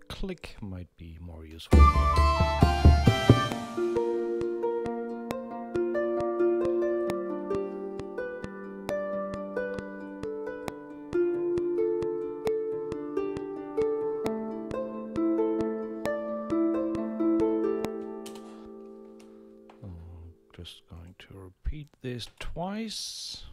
Click might be more useful. I'm just going to repeat this twice.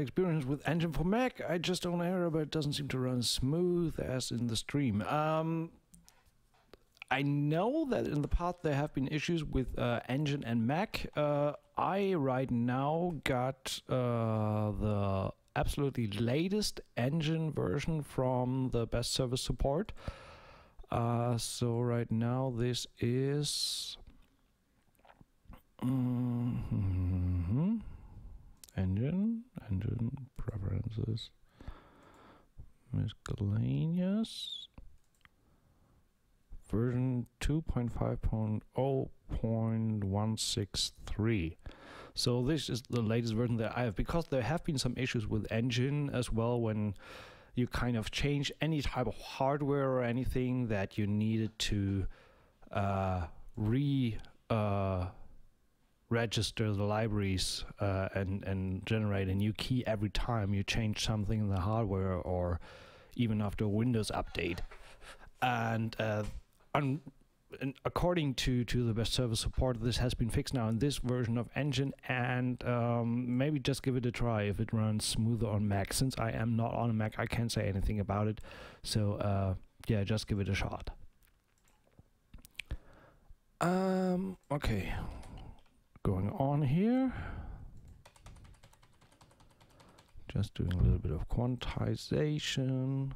experience with Ancient for Mac. I just own Era, but it doesn't seem to run smooth as in the stream. Um, I know that in the past there have been issues with uh, Ancient and Mac. Uh, I right now got uh, the absolutely latest Ancient version from the Best Service support. Uh, so right now this is... Mm-hmm. Engine, engine preferences, miscellaneous, version two point five point zero point one six three. So this is the latest version that I have, because there have been some issues with Engine as well when you kind of change any type of hardware or anything that you needed to uh, re... Uh, register the libraries uh, and, and generate a new key every time you change something in the hardware or even after a Windows update. And, uh, and according to, to the Best Service support, this has been fixed now in this version of Engine, and um, maybe just give it a try if it runs smoother on Mac. Since I am not on a Mac, I can't say anything about it. So uh, yeah, just give it a shot. Um, okay. Going on here, just doing a little bit of quantization.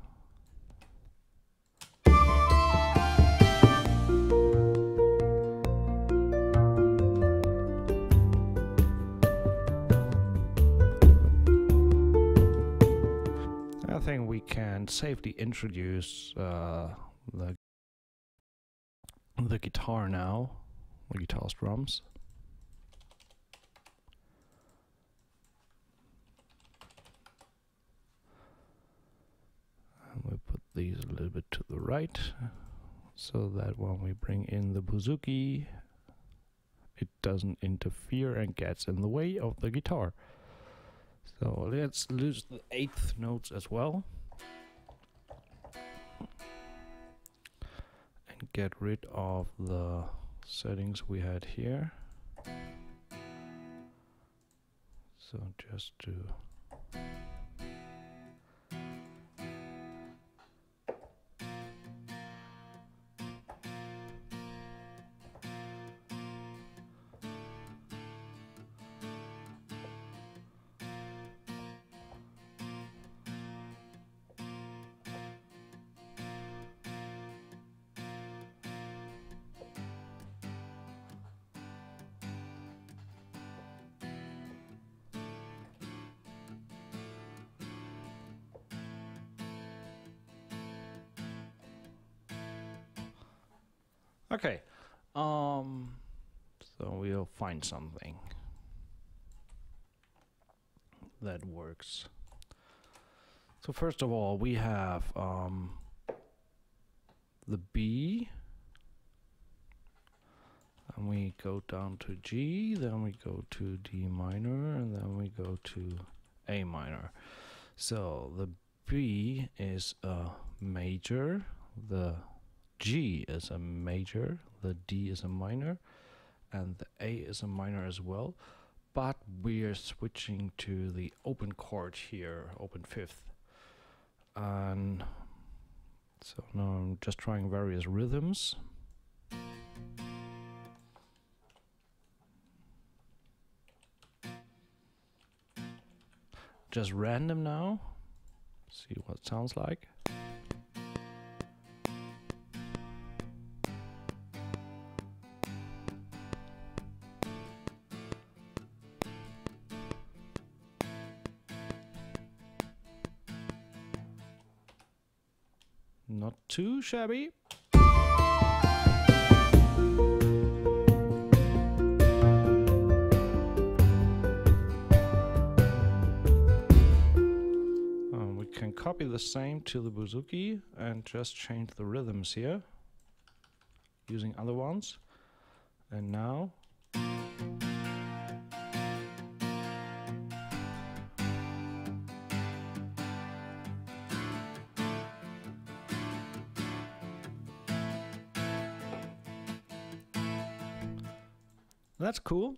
I think we can safely introduce uh, the the guitar now, the guitar strums. We'll put these a little bit to the right, so that when we bring in the bouzouki, it doesn't interfere and gets in the way of the guitar. So let's lose the eighth notes as well, and get rid of the settings we had here. So just to Okay, um, so we'll find something that works. So first of all, we have um, the B, and we go down to G, then we go to D minor, and then we go to A minor. So the B is a major, the G is a major, the D is a minor, and the A is a minor as well, but we're switching to the open chord here, open fifth. And so now I'm just trying various rhythms. Just random now, see what it sounds like. Not too shabby. Um, we can copy the same to the bouzouki and just change the rhythms here using other ones. And now that's cool.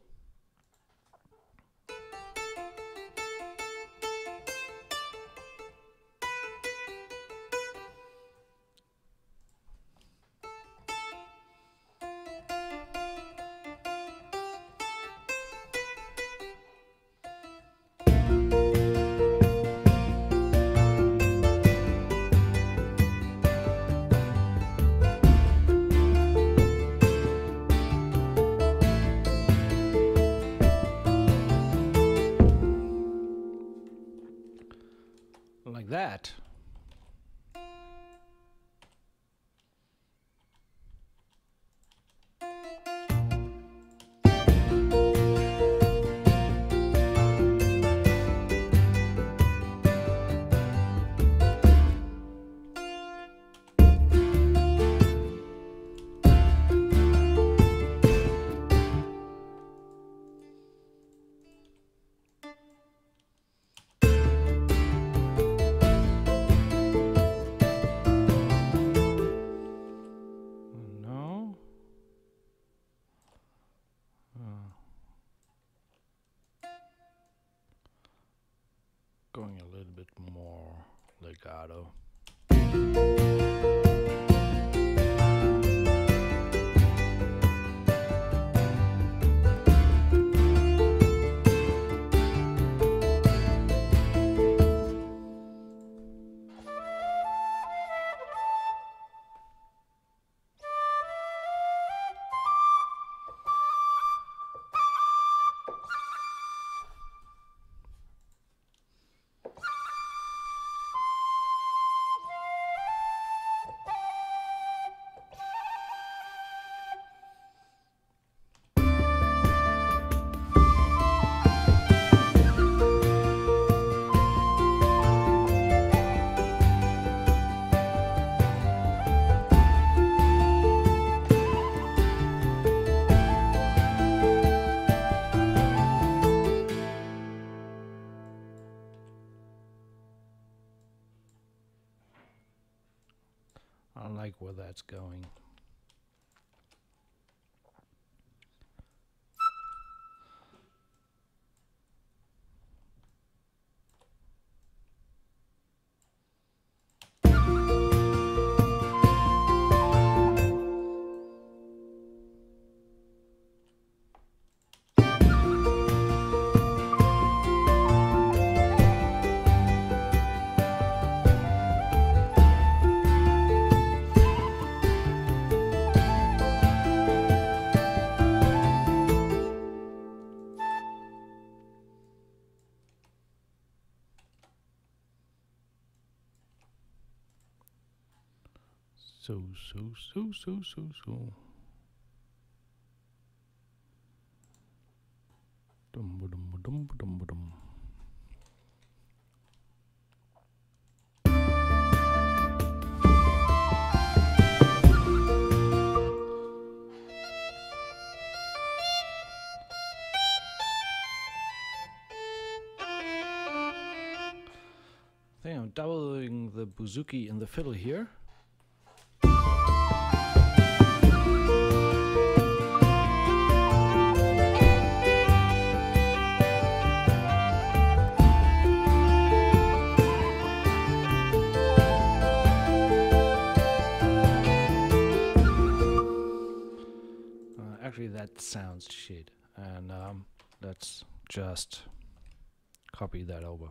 that. Going a little bit more legato. Where that's going. So, so, so, so, so, so. Dum, ba, dum, ba, dum, ba, dum, ba, dum. I think I'm doubling the bouzouki and the fiddle here. That sounds shit, and um, let's just copy that over.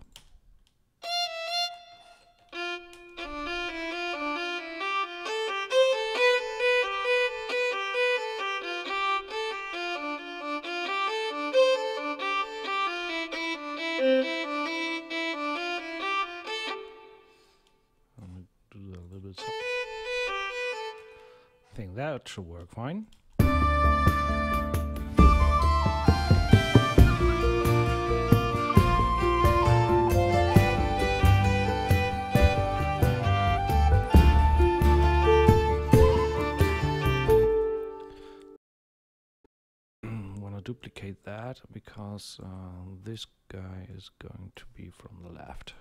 I'm gonna do a little bit. I think that should work fine. Duplicate that because uh, this guy is going to be from the left.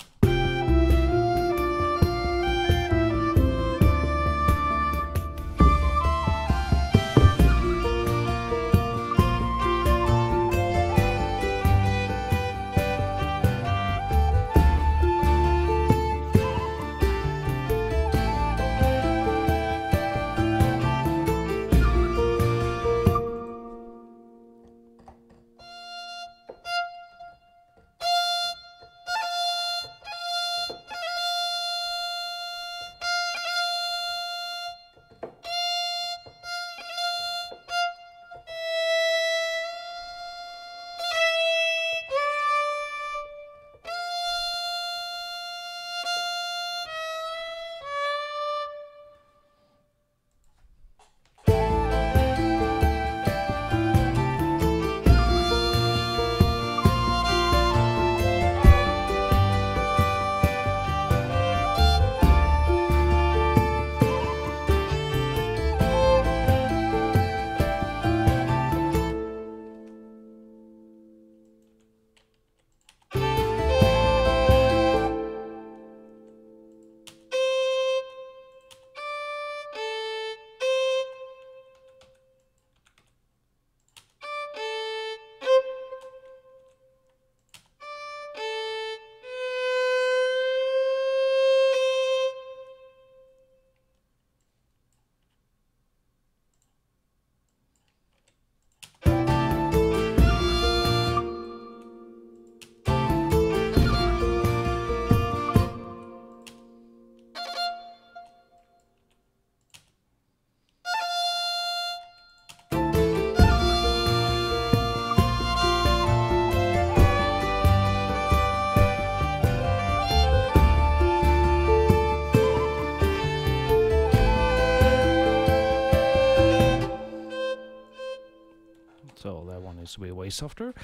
So that one is way, way softer.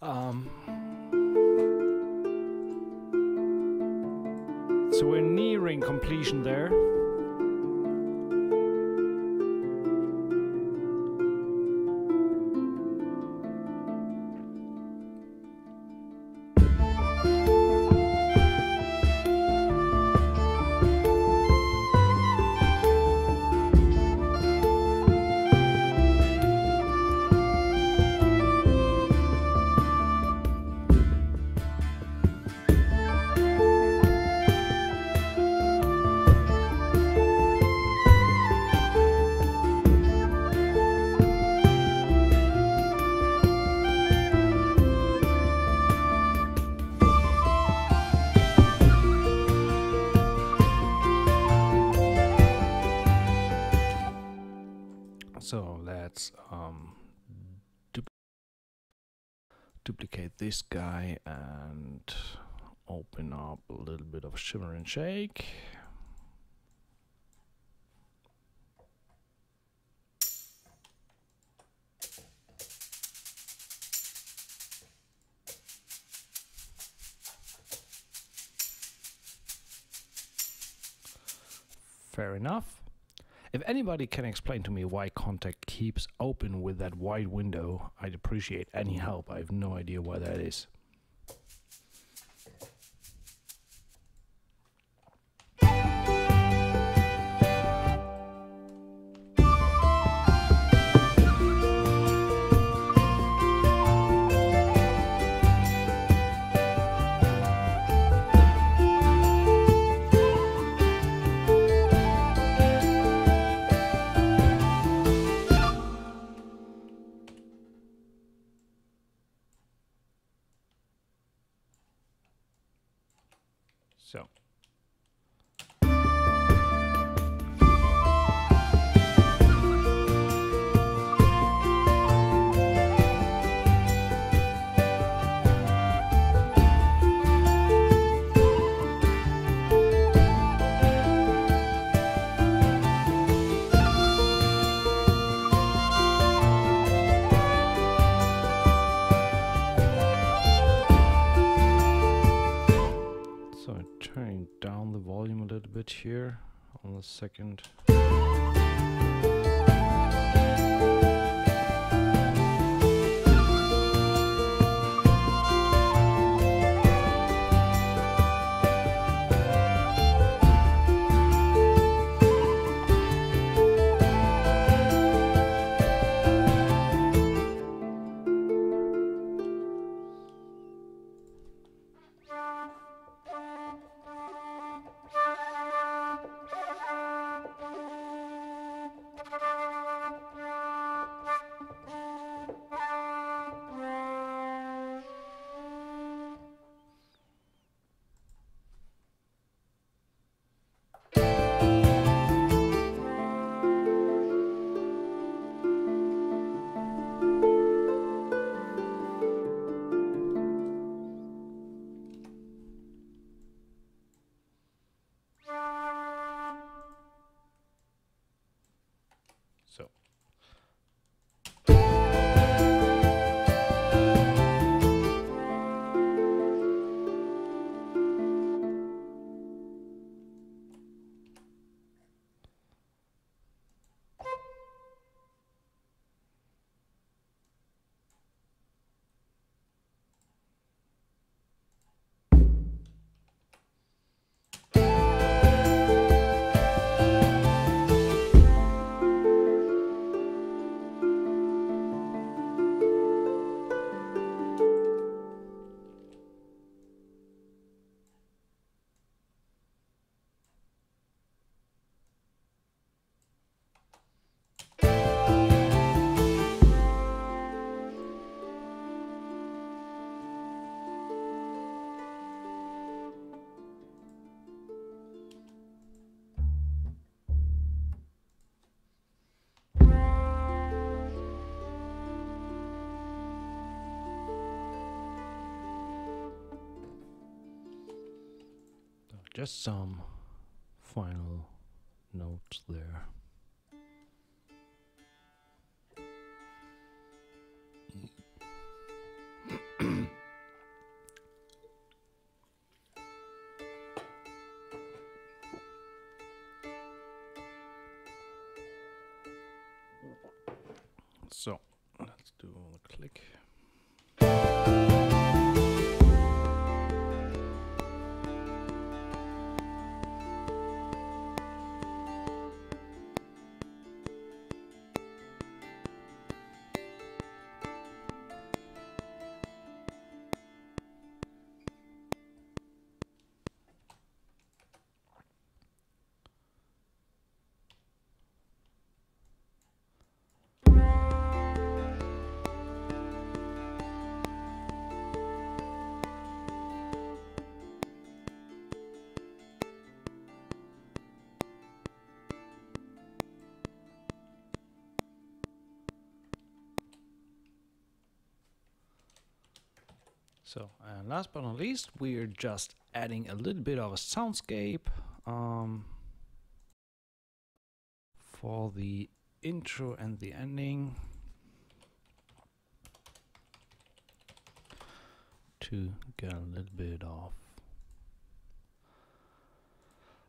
Um, so we're nearing completion there. This guy and open up a little bit of shimmer and shake. Fair enough. If anybody can explain to me why Kontakt keeps open with that wide window, I'd appreciate any help. I have no idea why that is. Here on the second. Just some final notes there. So let's do a click. So, and last but not least, we're just adding a little bit of a soundscape um, for the intro and the ending to get a little bit of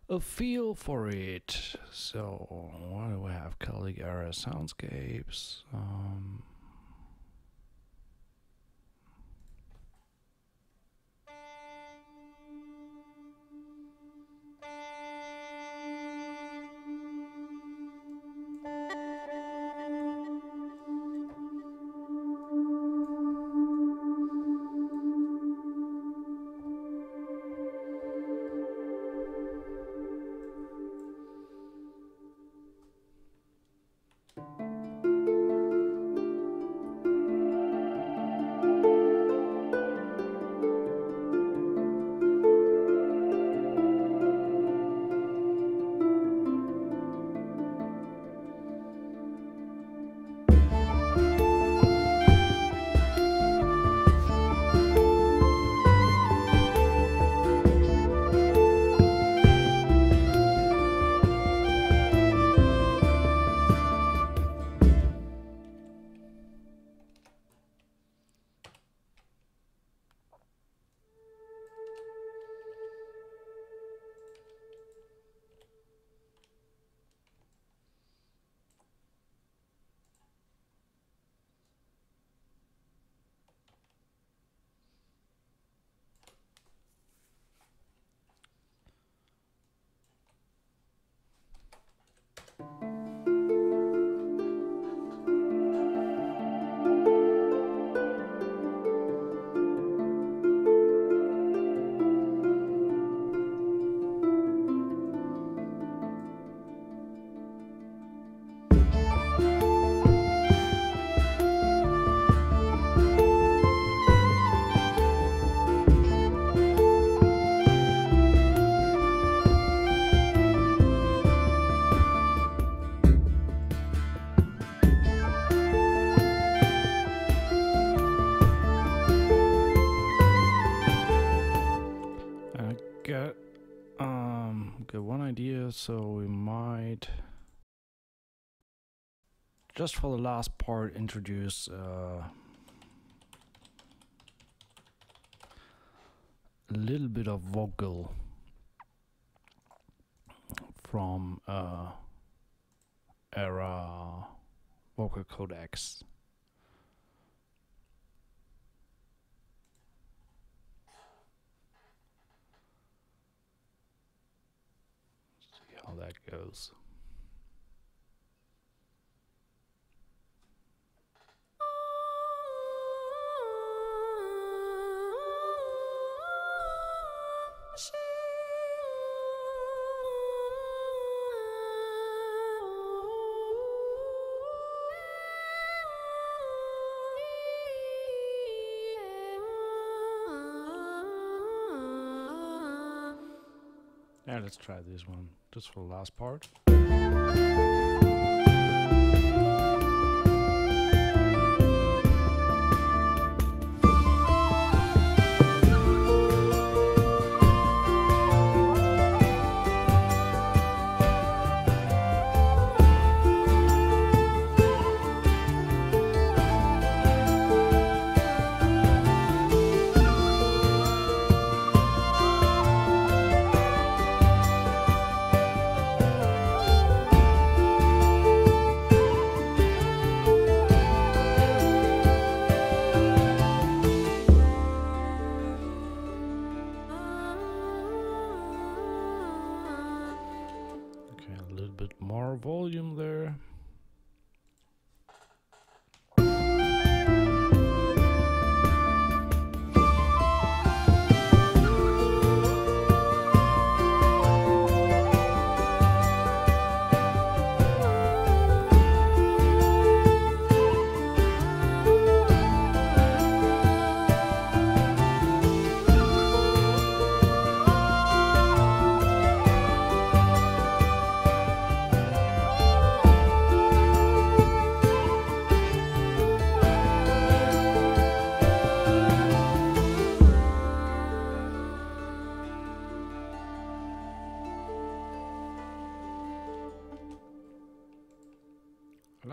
a feel for it. So, what do we have? Celtic Era soundscapes. Um, So we might just for the last part introduce uh, a little bit of vocal from uh, Era vocal codecs. How that goes. Now let's try this one, just for the last part.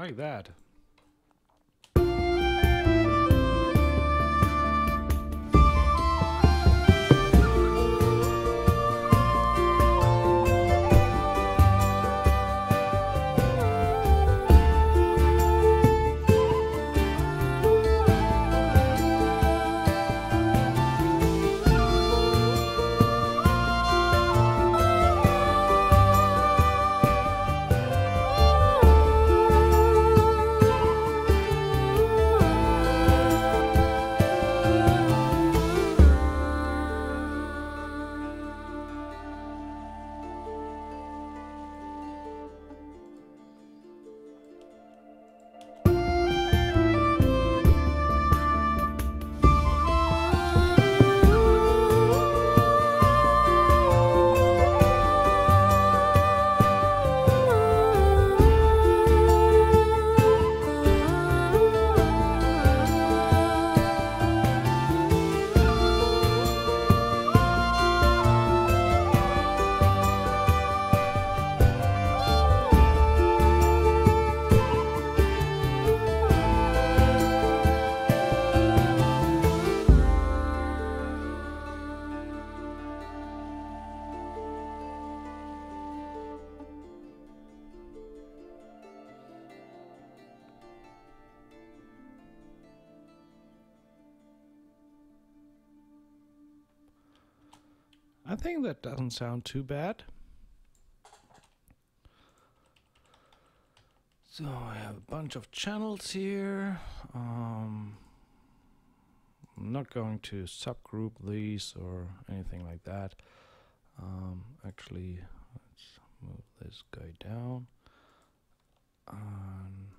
like that. I think that doesn't sound too bad. So I have a bunch of channels here. Um, I'm not going to subgroup these or anything like that. Um, actually, let's move this guy down. Um,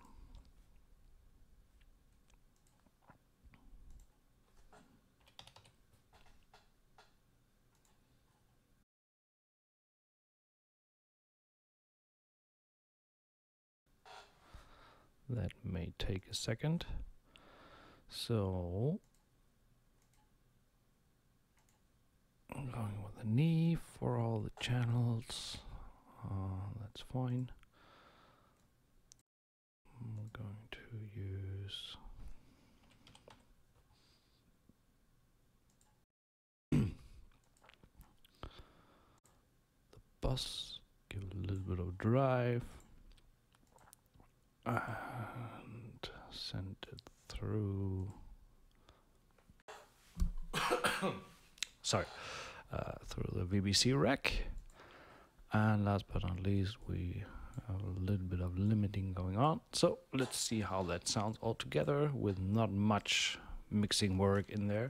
That may take a second. So I'm going with a knee for all the channels. Uh, that's fine. I'm going to use the bus, give it a little bit of drive, and send it through sorry uh, through the V B C rack. And last but not least, we have a little bit of limiting going on, so let's see how that sounds all together with not much mixing work in there.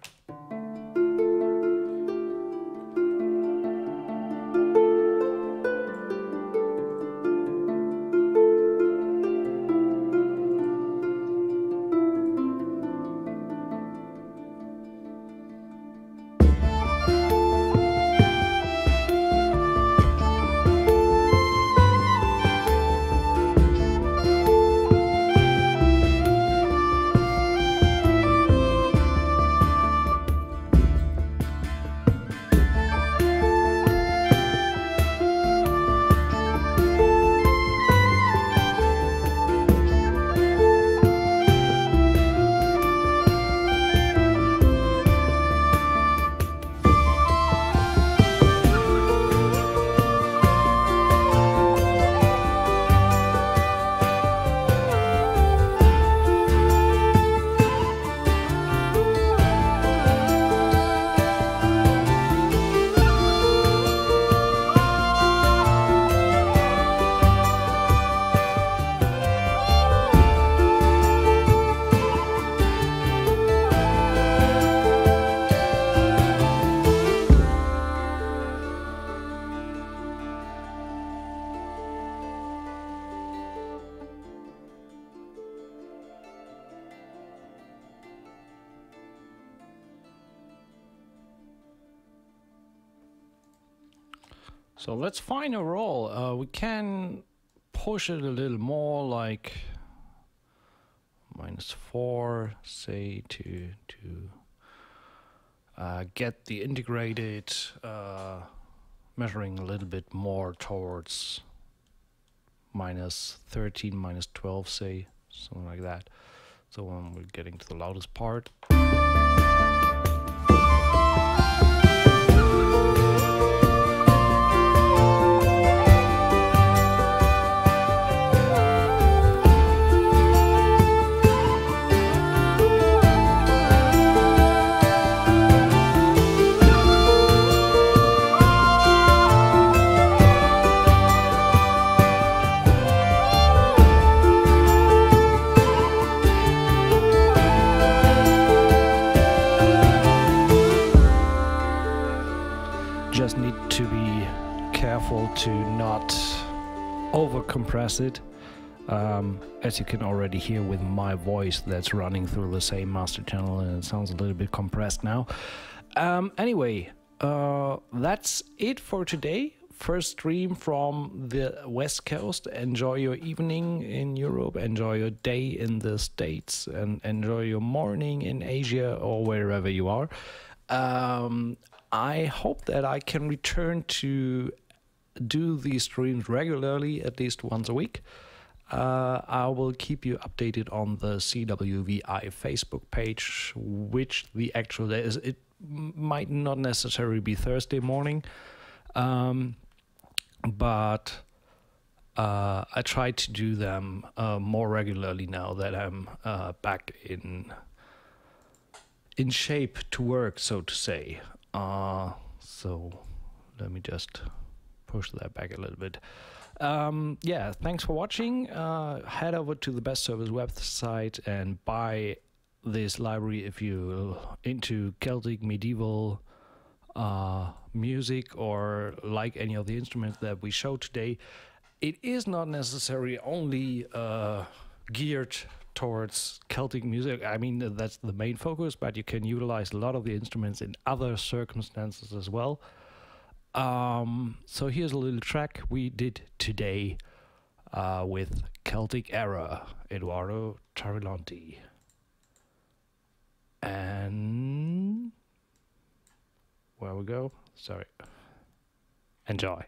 So that's fine overall. Uh, we can push it a little more, like minus four, say, to to uh, get the integrated uh, measuring a little bit more towards minus thirteen, minus twelve, say, something like that. So when we're getting to the loudest part. To not over compress it, um, as you can already hear with my voice that's running through the same master channel, and it sounds a little bit compressed now. Um, anyway, uh, that's it for today. First stream from the West Coast. Enjoy your evening in Europe, enjoy your day in the States, and enjoy your morning in Asia or wherever you are. Um, I hope that I can return to do these streams regularly, at least once a week. Uh, I will keep you updated on the C W V I Facebook page, which the actual day is. It might not necessarily be Thursday morning, um, but uh, I try to do them uh, more regularly now that I'm uh, back in in shape to work, so to say. Uh, so let me just push that back a little bit. Um, yeah, thanks for watching. Uh, head over to the Best Service website and buy this library if you're into Celtic medieval uh, music or like any of the instruments that we showed today. It is not necessarily only uh, geared towards Celtic music. I mean, that's the main focus, but you can utilize a lot of the instruments in other circumstances as well. Um, so here's a little track we did today uh, with Celtic Era, Eduardo Tarilonte. And where we go? Sorry. Enjoy.